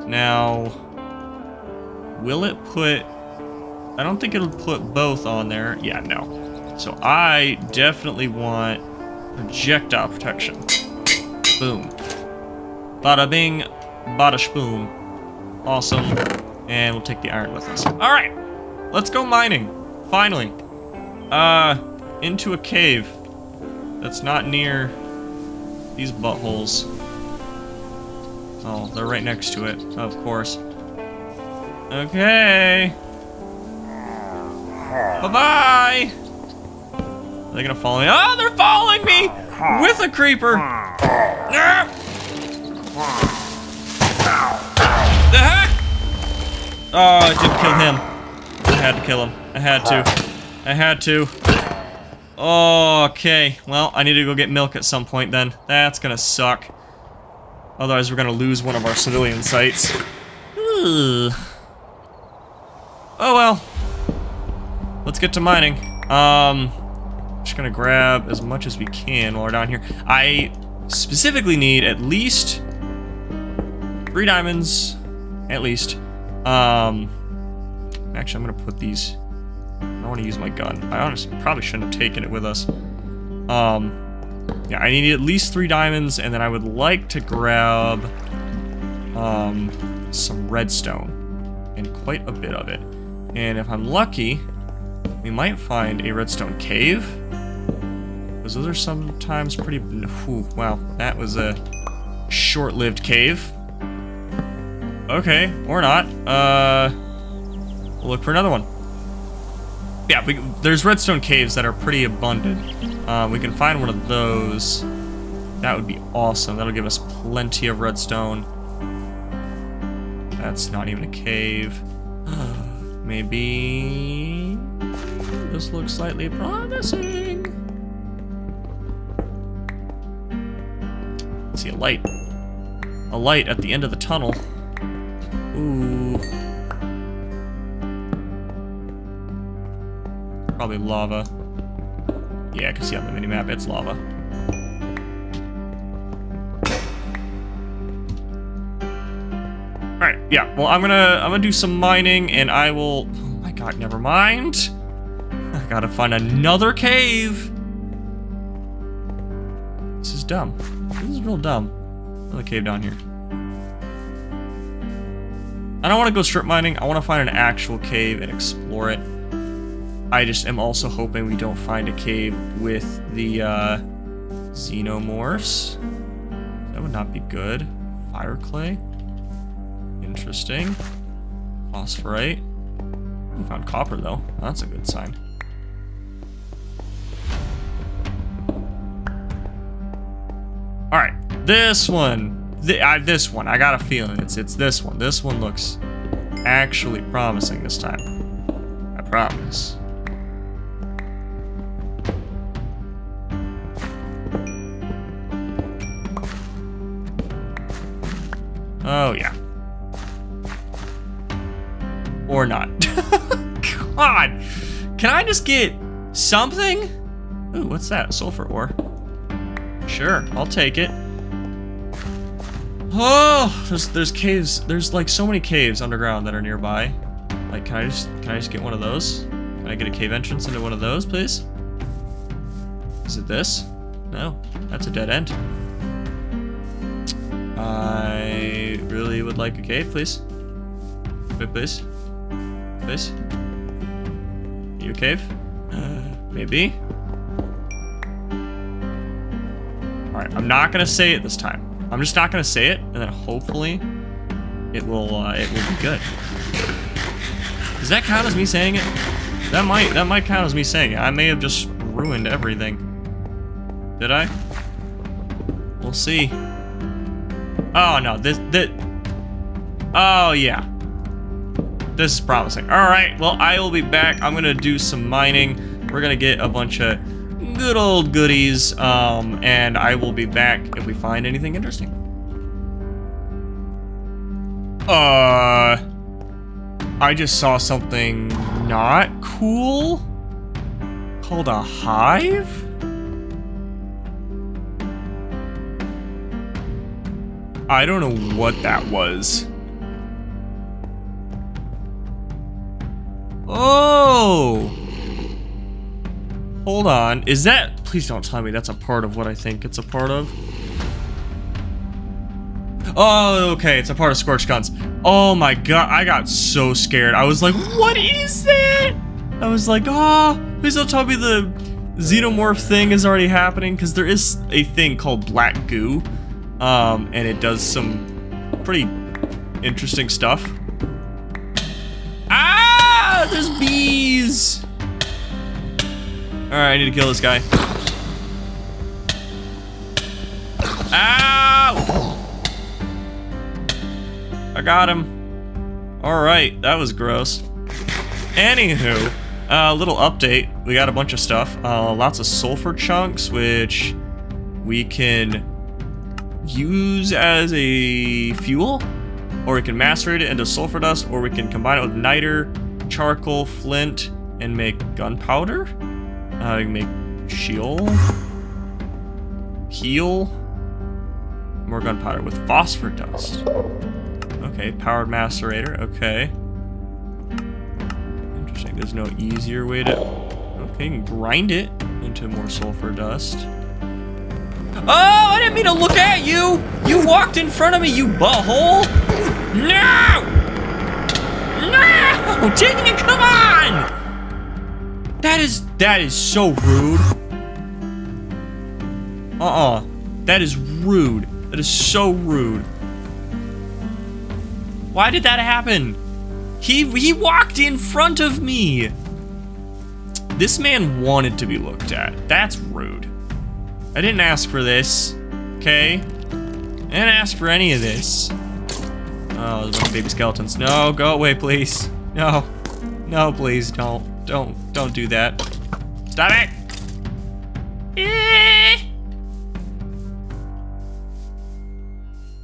Now, will it put... I don't think it'll put both on there. Yeah, no. So I definitely want projectile protection. Boom. Bada bing, bada spoon. Awesome. And we'll take the iron with us. All right, let's go mining. Finally. Uh, into a cave that's not near these buttholes. Oh, they're right next to it, of course. Okay. Bye-bye. Are they gonna follow me? Oh, they're following me with a creeper. The heck? Oh, I did kill him. I had to kill him. I had to. I had to. Okay. Well, I need to go get milk at some point then. That's gonna suck. Otherwise, we're gonna lose one of our civilian sites. Ugh. Oh well. Let's get to mining. Um, just gonna grab as much as we can while we're down here. I specifically need at least three diamonds, at least. Um, actually, I'm gonna put these. I want to use my gun. I honestly probably shouldn't have taken it with us. Um, yeah, I need at least three diamonds, and then I would like to grab um some redstone, and quite a bit of it. And if I'm lucky, we might find a redstone cave, because those are sometimes pretty... Ooh, wow, that was a short-lived cave. Okay, or not. Uh, we'll look for another one. Yeah, we, there's redstone caves that are pretty abundant. Uh, we can find one of those. That would be awesome. That'll give us plenty of redstone. That's not even a cave. Maybe... this looks slightly promising. I see a light. A light at the end of the tunnel. Ooh. Probably lava. Yeah, I can see on the minimap it's lava. Alright, yeah. Well, I'm gonna I'm gonna do some mining, and I will... Oh my god, never mind. I gotta find another cave. This is dumb. This is real dumb. Another cave down here. I don't want to go strip mining. I want to find an actual cave and explore it. I just am also hoping we don't find a cave with the uh, xenomorphs. That would not be good. Fire clay. Interesting. Phosphorite. We found copper though. That's a good sign. Alright, this one, th I, this one, I got a feeling it's it's this one. This one looks actually promising this time. I promise. Oh yeah. Or not. God! Can I just get something? Ooh, what's that? Sulfur ore. Sure, I'll take it. Oh, there's there's caves. There's like so many caves underground that are nearby. Like, can I just can I just get one of those? Can I get a cave entrance into one of those, please? Is it this? No, that's a dead end. I really would like a cave, please. Please, please. You cave? Uh, maybe. All right, I'm not gonna say it this time. I'm just not gonna say it, and then hopefully it will uh, it will be good. Does that count as me saying it? That might that might count as me saying it. I may have just ruined everything. Did I? We'll see. Oh no, this this. Oh yeah. This is promising. All right, well, I will be back. I'm gonna do some mining. We're gonna get a bunch of good old goodies, um, and I will be back if we find anything interesting. Uh, I just saw something not cool called a hive. I don't know what that was. Oh! Hold on, is that... Please don't tell me that's a part of what I think it's a part of. Oh, okay, it's a part of Scorched Guns. Oh my god, I got so scared. I was like, what is that? I was like, oh, please don't tell me the Xenomorph thing is already happening, because there is a thing called black goo, um, and it does some pretty interesting stuff. Ah, there's bees! All right, I need to kill this guy. Ow! I got him. All right, that was gross. Anywho, a uh, little update. We got a bunch of stuff. Uh, lots of sulfur chunks, which we can use as a fuel, or we can macerate it into sulfur dust, or we can combine it with niter, charcoal, flint, and make gunpowder. Uh, we can make shield, heal, more gunpowder with phosphor dust. Okay, powered macerator. Okay. Interesting. There's no easier way to. Okay, you can grind it into more sulfur dust. Oh, I didn't mean to look at you! You walked in front of me, you butthole! No! No! Jiggy, come on! That is, that is so rude. Uh-uh. That is rude. That is so rude. Why did that happen? He, he walked in front of me! This man wanted to be looked at. That's rude. I didn't ask for this, okay? I didn't ask for any of this. Oh, there's a bunch of baby skeletons. No, go away, please. No. No, please, don't. Don't, don't do that. Stop it! Eh.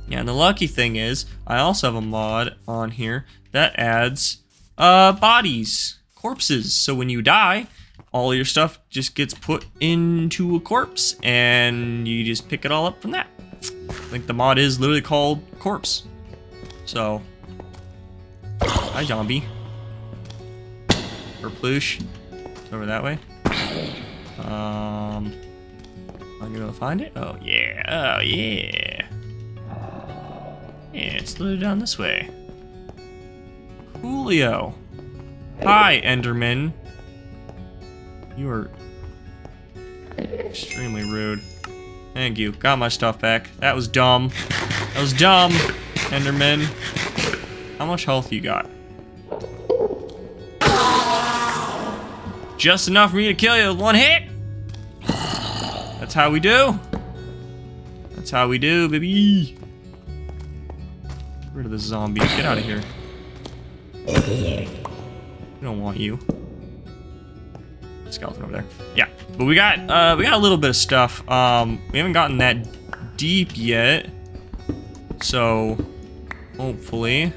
Yeah, and the lucky thing is, I also have a mod on here that adds uh, bodies, corpses. So when you die, all your stuff just gets put into a corpse, and you just pick it all up from that. I think the mod is literally called Corpse. So, hi zombie. Or ploosh. It's over that way. Um, I'm gonna find it. Oh yeah, oh yeah. Yeah, it's literally down this way. Coolio. Hi, Enderman. You are extremely rude. Thank you. Got my stuff back. That was dumb. That was dumb, Enderman. How much health you got? Just enough for me to kill you with one hit. That's how we do. That's how we do, baby. Get rid of the zombie. Get out of here. We don't want you. Skeleton over there. Yeah, but we got uh, we got a little bit of stuff. Um, we haven't gotten that deep yet, so hopefully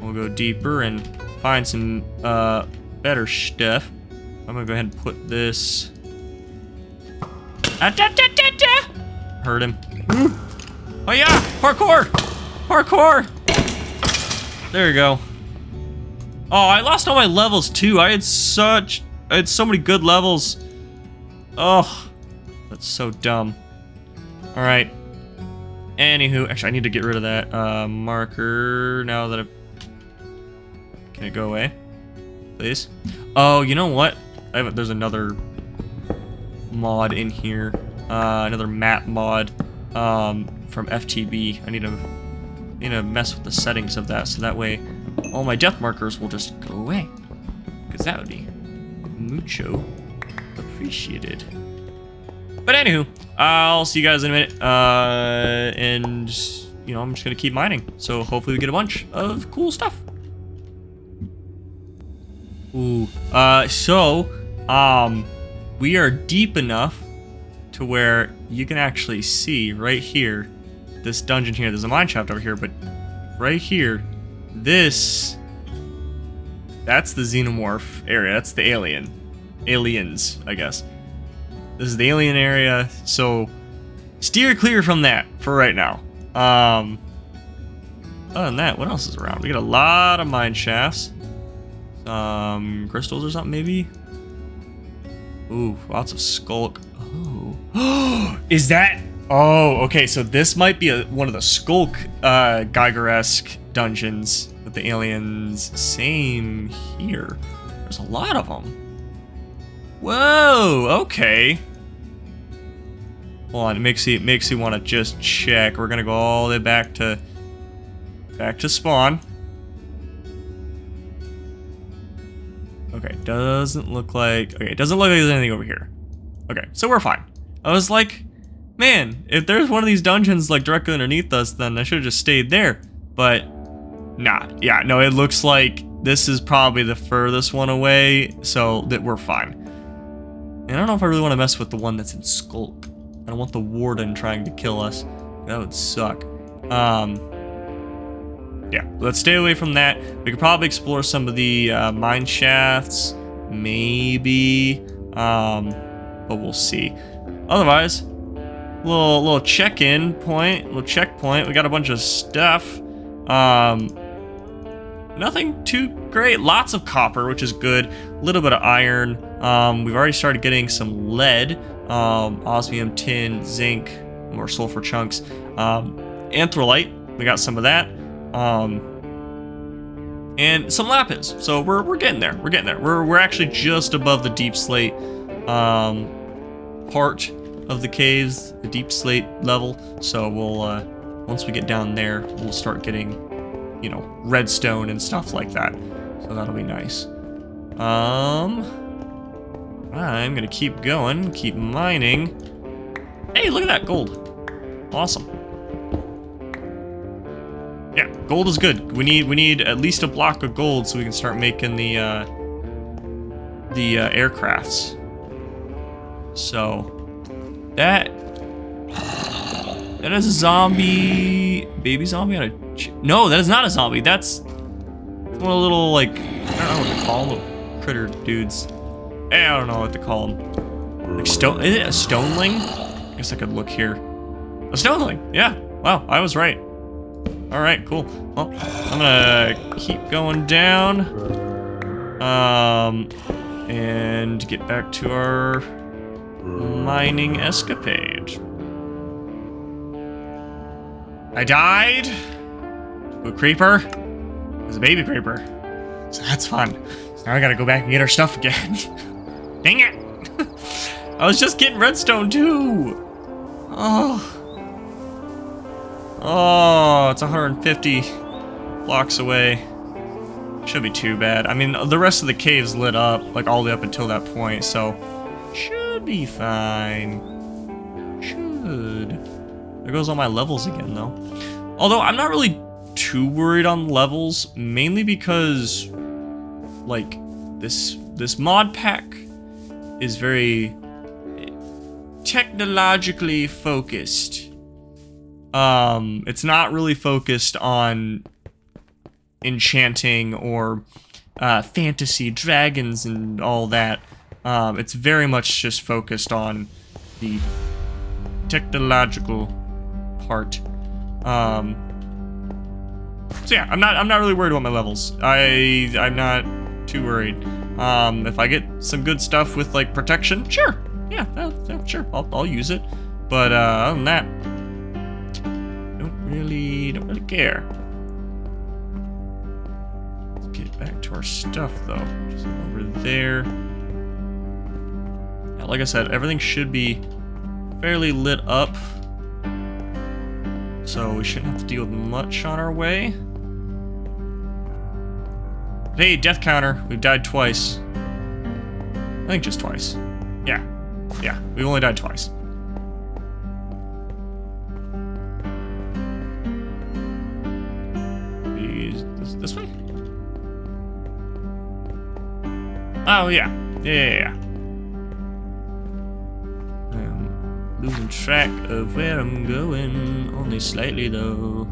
we'll go deeper and find some uh, better stuff. I'm gonna go ahead and put this. Ah, da, da, da, da. Hurt him. Oh yeah, parkour, parkour. There you go. Oh, I lost all my levels too. I had such. I had so many good levels. Oh, that's so dumb. All right. Anywho, actually, I need to get rid of that uh, marker now that I... Can it go away? Please? Oh, you know what? I have, there's another mod in here. Uh, another map mod um, from F T B. I need to, need to mess with the settings of that, so that way all my death markers will just go away. Because that would be... mucho appreciated. But anywho, I'll see you guys in a minute. Uh, and, you know, I'm just going to keep mining. So hopefully we get a bunch of cool stuff. Ooh. Uh, so, um, we are deep enough to where you can actually see right here, this dungeon here. There's a mine shaft over here, but right here, this... That's the Xenomorph area. That's the alien. Aliens, I guess. This is the alien area, so steer clear from that for right now. Um, other than that, what else is around? We got a lot of mine shafts. Um, crystals or something, maybe? Ooh, lots of skulk. Oh. Is that Oh, okay, so this might be a, one of the Skulk uh, Gigeresque dungeons with the aliens. Same here. There's a lot of them. Whoa, okay. Hold on, it makes you, it makes you want to just check. We're going to go all the way back to, back to spawn. Okay, doesn't look like... Okay, it doesn't look like there's anything over here. Okay, so we're fine. I was like, man, if there's one of these dungeons like directly underneath us, then I should have just stayed there. But, nah. Yeah, no, it looks like this is probably the furthest one away, so that we're fine. And I don't know if I really want to mess with the one that's in Skulk. I don't want the warden trying to kill us. That would suck. Um... Yeah, let's stay away from that. We could probably explore some of the uh, mine shafts, maybe, um, but we'll see. Otherwise, little little check-in point, little checkpoint. We got a bunch of stuff. Um, nothing too great. Lots of copper, which is good. A little bit of iron. Um, we've already started getting some lead, um, osmium, tin, zinc, more sulfur chunks. Um, anthralite. We got some of that. Um, and some lapis. So we're, we're getting there. We're getting there. We're, we're actually just above the deep slate, um, part of the caves, the deep slate level. So we'll, uh, once we get down there, we'll start getting, you know, redstone and stuff like that. So that'll be nice. Um, I'm gonna keep going, keep mining. Hey, look at that gold. Awesome. Yeah, gold is good. We need we need at least a block of gold so we can start making the uh, the uh, aircrafts. So that that is a zombie, baby zombie on a ch no, that is not a zombie. That's one of the little, like, I don't know what to call them, little critter dudes. Hey, I don't know what to call them. Like stone, is it a stoneling? I guess I could look here. A stoneling. Yeah. Wow, I was right. Alright, cool. Well, I'm gonna keep going down. Um, and get back to our mining escapade. I died to a creeper. It was a baby creeper. So that's fun. So now I gotta go back and get our stuff again. Dang it! I was just getting redstone too! Oh. Oh, it's one hundred fifty blocks away. Should be too bad. I mean, the rest of the cave's lit up, like all the way up until that point, so should be fine. Should. There goes all my levels again, though. Although, I'm not really too worried on levels, mainly because, like, this, this mod pack is very technologically focused. Um, it's not really focused on enchanting or uh, fantasy dragons and all that. Um, it's very much just focused on the technological part. Um, so yeah, I'm not I'm not really worried about my levels. I I'm not too worried. Um, if I get some good stuff with like protection, sure, yeah, uh, yeah sure, I'll I'll use it. But uh, other than that. Really don't really care. Let's get back to our stuff though. Just over there. Yeah, like I said, everything should be fairly lit up, so we shouldn't have to deal with much on our way. Hey, death counter. We've died twice. I think just twice. Yeah, yeah. We've only died twice. This way? Oh, yeah. Yeah, yeah, yeah. I'm losing track of where I'm going. Only slightly, though.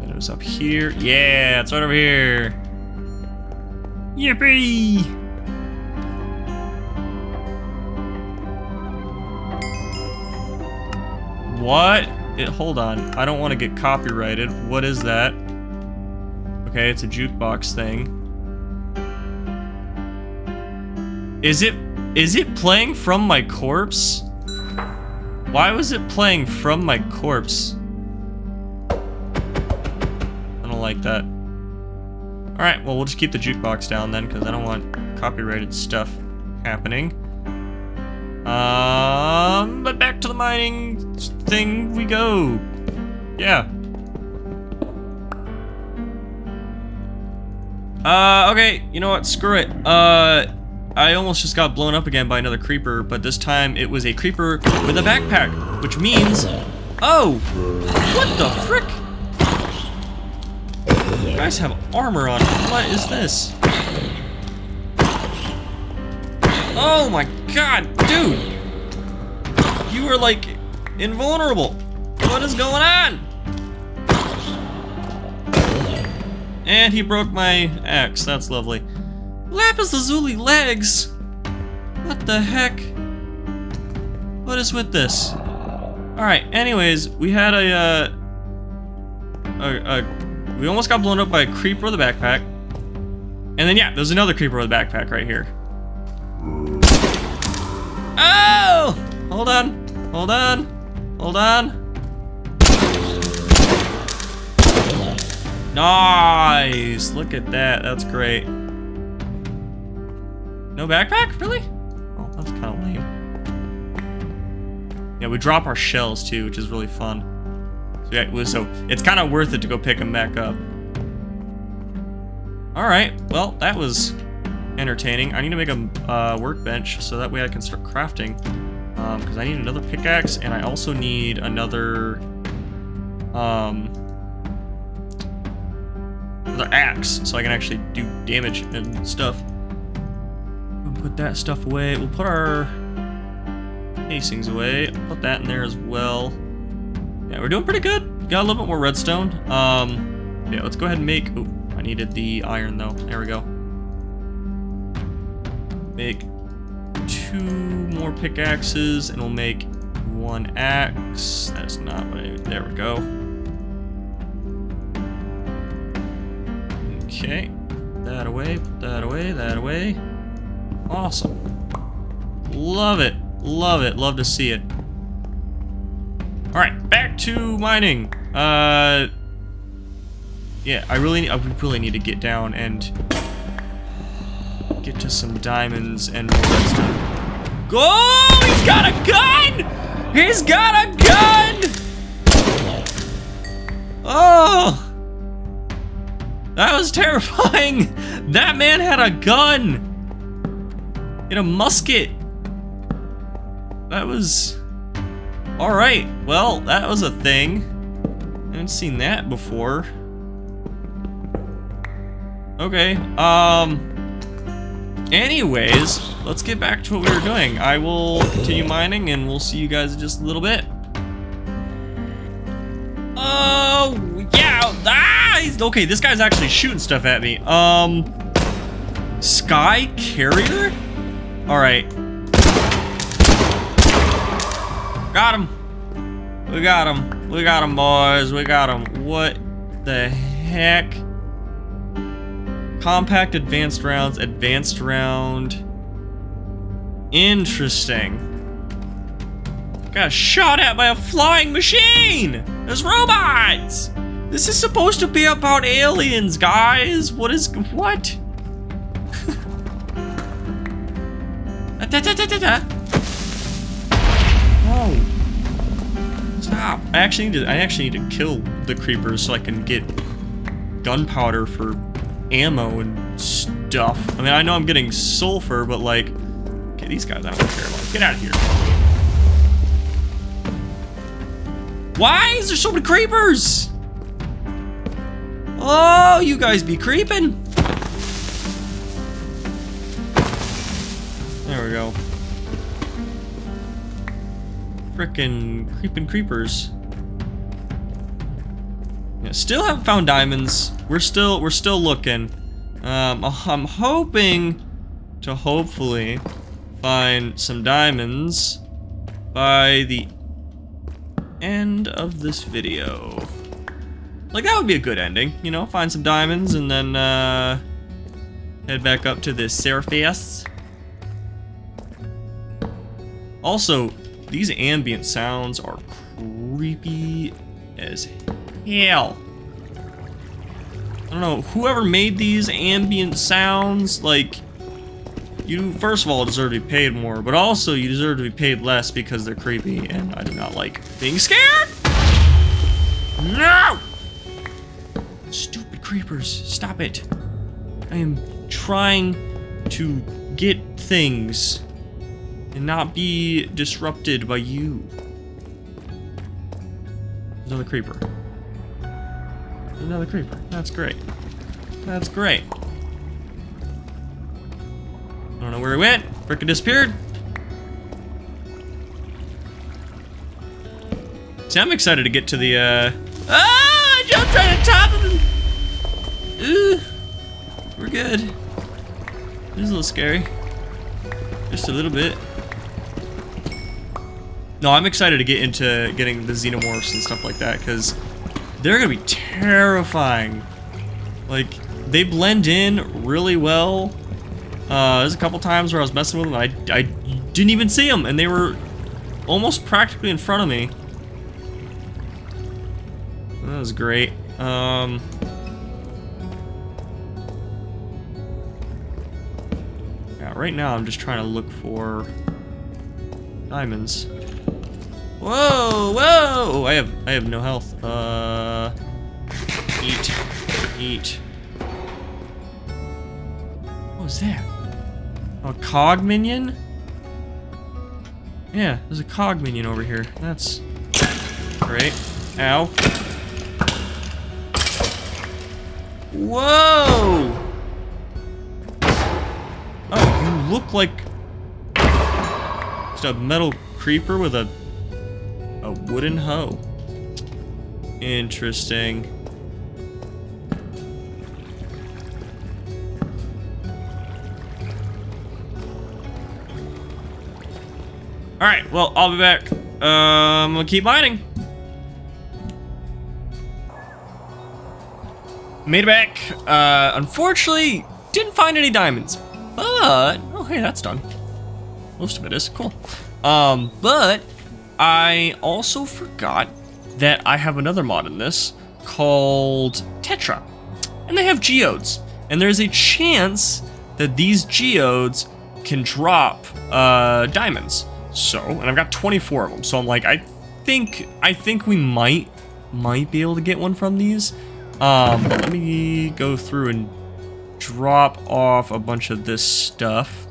And it was up here. Yeah, it's right over here. Yippee! What? It, hold on. I don't want to get copyrighted. What is that? Okay, it's a jukebox thing. Is it, is it playing From My Corpse? Why was it playing from my corpse? I don't like that. Alright, well, we'll just keep the jukebox down then, because I don't want copyrighted stuff happening. Um, but back to the mining thing we go. Yeah. Uh, okay, you know what, screw it. Uh, I almost just got blown up again by another creeper, but this time it was a creeper with a backpack, which means... Oh! What the frick? You guys have armor on. What is this? Oh my god, dude! You are, like, invulnerable. What is going on? And he broke my axe. That's lovely. Lapis lazuli legs? What the heck? What is with this? Alright, anyways, we had a, uh... A, a, we almost got blown up by a creeper with a backpack. And then, yeah, there's another creeper with a backpack right here. Oh! Hold on. Hold on. Hold on. Nice! Look at that. That's great. No backpack? Really? Oh, that's kind of lame. Yeah, we drop our shells too, which is really fun. So, yeah, so it's kind of worth it to go pick them back up. Alright, well, that was entertaining. I need to make a uh, workbench so that way I can start crafting. Um, because I need another pickaxe, and I also need another... Um... another axe, so I can actually do damage and stuff. Put that stuff away. We'll put our casings away. Put that in there as well. Yeah, we're doing pretty good. Got a little bit more redstone. Um, yeah, let's go ahead and make... Oh, I needed the iron, though. There we go. Make two more pickaxes, and we'll make one axe. That's not what I need. There we go. Okay. Put that away. Put that away. That away. Awesome. Love it. Love it. Love to see it. Alright, back to mining. Uh, yeah, I really, I really need to get down and get to some diamonds and more redstone. Oh, he's got a gun! He's got a gun! Oh! That was terrifying! That man had a gun! In a musket. That was... Alright, well, that was a thing. I haven't seen that before. Okay, um... anyways, let's get back to what we were doing. I will continue mining, and we'll see you guys in just a little bit. Oh, yeah! Ah, he's, okay, this guy's actually shooting stuff at me. Um... Sky Carrier? Alright. Got him. We got him. We got him, boys. We got him. What the heck? Compact advanced rounds. Advanced round. Interesting. Got shot at by a flying machine! There's robots! This is supposed to be about aliens, guys. What is... What? Da, da, da, da, da. Oh. Stop. I actually need to I actually need to kill the creepers so I can get gunpowder for ammo and stuff. I mean, I know I'm getting sulfur, but like, okay, these guys I don't care about. Get out of here. Why is there so many creepers? Oh, you guys be creeping. There we go. Frickin' creepin' creepers. Yeah, still haven't found diamonds. We're still we're still looking. Um, I'm hoping to hopefully find some diamonds by the end of this video. Like, that would be a good ending, you know? Find some diamonds and then uh, head back up to the surface. Also, These ambient sounds are creepy as hell. I don't know, whoever made these ambient sounds, like, you first of all deserve to be paid more, but also you deserve to be paid less because they're creepy and I do not like being scared. No! Stupid creepers, stop it. I am trying to get things and not be disrupted by you. Another creeper. Another creeper. That's great. That's great. I don't know where he went. Frickin' disappeared. See, I'm excited to get to the, uh... Ah! I jumped right on top of him! Ooh. We're good. This is a little scary. Just a little bit. No, I'm excited to get into getting the xenomorphs and stuff like that, because they're gonna be terrifying. Like, they blend in really well. Uh, there's a couple times where I was messing with them, and I, I didn't even see them, and they were almost practically in front of me. That was great. Um... Yeah, right now I'm just trying to look for diamonds. Whoa, whoa! I have, I have no health. Uh, eat, eat. What was that? A cog minion? Yeah, there's a cog minion over here. That's great. Ow. Whoa! Oh, you look like just a metal creeper with a a wooden hoe. Interesting. All right, well, I'll be back. Um, I'm gonna keep mining. Made it back. Uh, unfortunately, didn't find any diamonds, but oh hey, that's done. Most of it is cool. Um, but I also forgot that I have another mod in this called Tetra, and they have geodes, and there's a chance that these geodes can drop uh, diamonds. So, and I've got twenty-four of them, so I'm like, I think, I think we might, might be able to get one from these. Um, but let me go through and drop off a bunch of this stuff.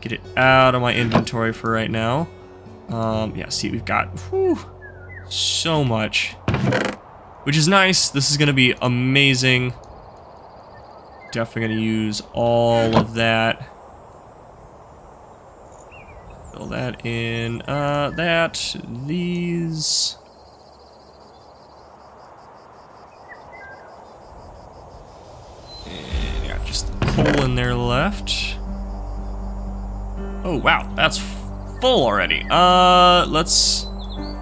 Get it out of my inventory for right now. Um, yeah, see, we've got whew, so much, which is nice. This is going to be amazing. Definitely going to use all of that. Fill that in, uh, that, these. And yeah, just the coal in there left. Oh, wow, that's full already. Uh, let's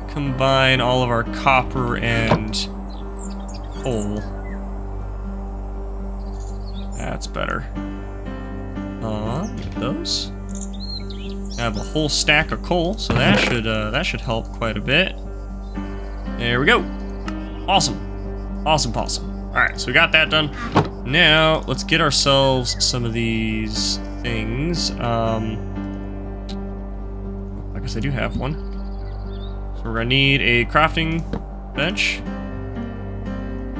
combine all of our copper and coal. That's better. Uh, get those. I have a whole stack of coal, so that should uh, that should help quite a bit. There we go. Awesome, awesome, awesome. All right, so we got that done. Now let's get ourselves some of these things. Um, I guess I do have one. So we're gonna need a crafting bench.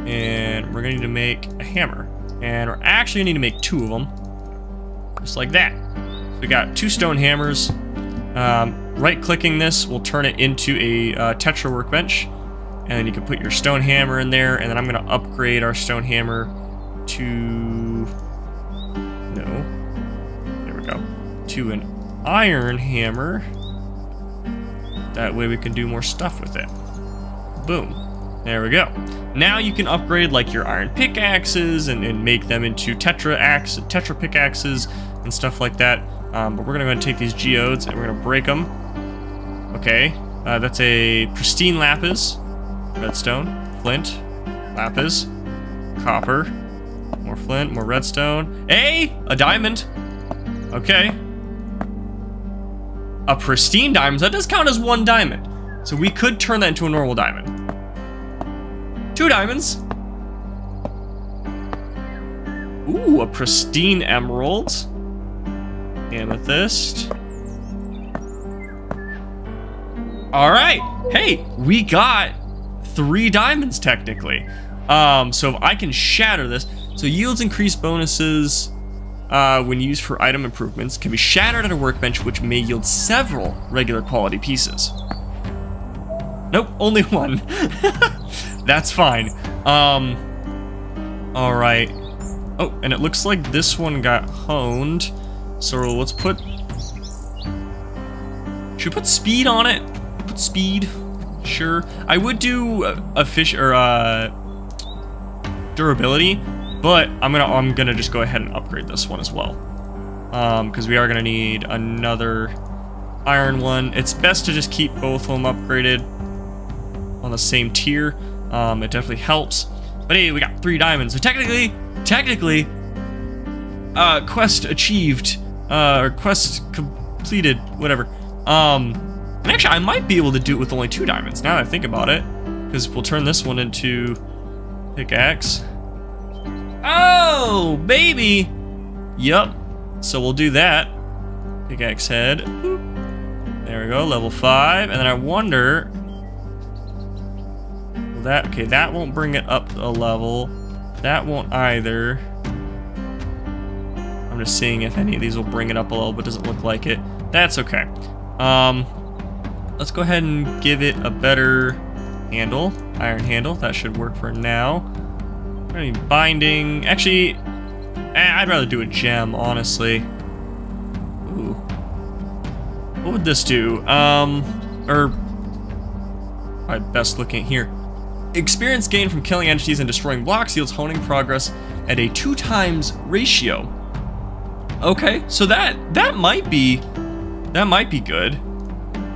And we're gonna need to make a hammer. And we're actually gonna need to make two of them. Just like that. So we got two stone hammers. Um, right clicking this will turn it into a uh, Tetra workbench. And then you can put your stone hammer in there. And then I'm gonna upgrade our stone hammer to, no, there we go, to an iron hammer. That way we can do more stuff with it. Boom. There we go. Now you can upgrade like your iron pickaxes and, and make them into tetra axe, tetra pickaxes and stuff like that. Um, but we're gonna go ahead and take these geodes and we're gonna break them. Okay, uh, that's a pristine lapis, redstone, flint, lapis, copper, more flint, more redstone. Hey, a diamond. Okay. a pristine diamond, so that does count as one diamond. So we could turn that into a normal diamond. Two diamonds. Ooh, a pristine emerald. Amethyst. All right. Hey, we got three diamonds technically. Um, so if I can shatter this, so yields increased bonuses uh, when used for item improvements can be shattered at a workbench, which may yield several regular quality pieces. Nope, only one. That's fine. Um, all right. Oh, and it looks like this one got honed. So let's put, should we put speed on it? Put speed, sure. I would do a, a fish or uh, durability, but I'm gonna I'm gonna just go ahead and upgrade this one as well, um, because we are gonna need another iron one. It's best to just keep both of them upgraded on the same tier. Um, it definitely helps. But hey, we got three diamonds, so technically. Technically, uh, quest achieved, uh, or quest completed, whatever. Um, and actually, I might be able to do it with only two diamonds, now that I think about it. Because we'll turn this one into pickaxe. Oh, baby! Yup. So we'll do that. Pickaxe head. There we go, level five. And then I wonder... Well, that, okay, that won't bring it up a level. That won't either. I'm just seeing if any of these will bring it up a little, but doesn't look like it. That's okay. Um, let's go ahead and give it a better handle. Iron handle. That should work for now. Any binding. Actually, I'd rather do a gem, honestly. Ooh. What would this do? Um, or... I best looking here. Experience gained from killing entities and destroying blocks yields honing progress at a two times ratio. Okay, so that that might be that might be good.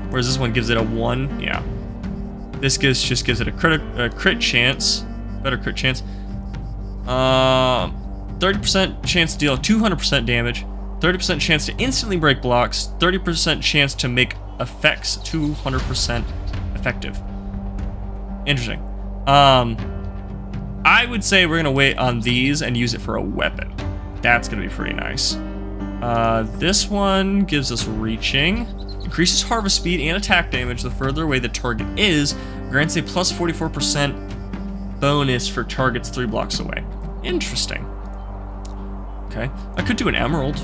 Whereas this one gives it a one, yeah. This gives just gives it a crit a crit chance, better crit chance. Uh, thirty percent chance to deal two hundred percent damage, thirty percent chance to instantly break blocks, thirty percent chance to make effects two hundred percent effective. Interesting. Um, I would say we're gonna wait on these and use it for a weapon. That's gonna be pretty nice. Uh, this one gives us reaching. Increases harvest speed and attack damage the further away the target is. Grants a plus forty-four percent bonus for targets three blocks away. Interesting. Okay, I could do an emerald.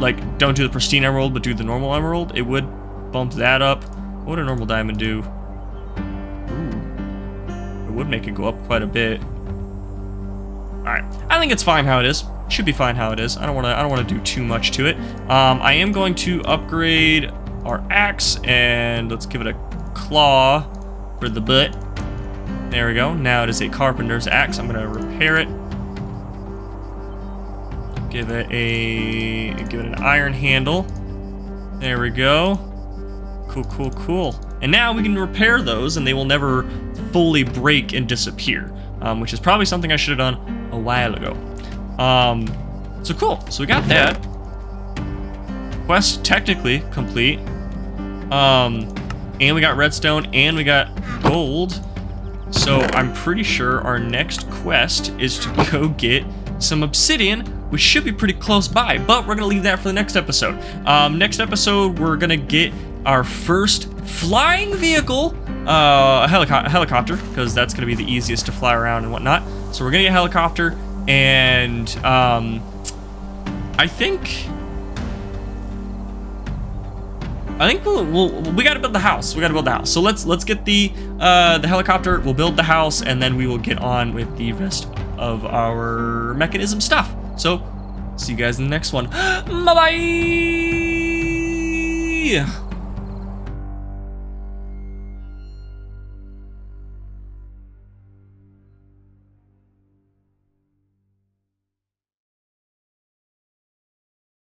Like, don't do the pristine emerald, but do the normal emerald. It would bump that up. What would a normal diamond do? Would make it go up quite a bit. Alright. I think it's fine how it is. Should be fine how it is. I don't wanna I don't wanna do too much to it. Um I am going to upgrade our axe and let's give it a claw for the butt. There we go. Now it is a carpenter's axe. I'm gonna repair it. Give it a give it an iron handle. There we go. Cool, cool, cool. And now we can repair those and they will never fully break and disappear, um, which is probably something I should have done a while ago. Um, so cool, so we got that. Quest technically complete. Um, and we got redstone and we got gold. So I'm pretty sure our next quest is to go get some obsidian, which should be pretty close by, but we're gonna leave that for the next episode. Um, next episode, we're gonna get our first flying vehicle, uh, a helico helicopter, because that's going to be the easiest to fly around and whatnot. So we're going to get a helicopter, and um, I think, I think we'll, we'll we got to build the house. We got to build the house. So let's let's get the uh, the helicopter. We'll build the house, and then we will get on with the rest of our mechanism stuff. So see you guys in the next one. Bye bye.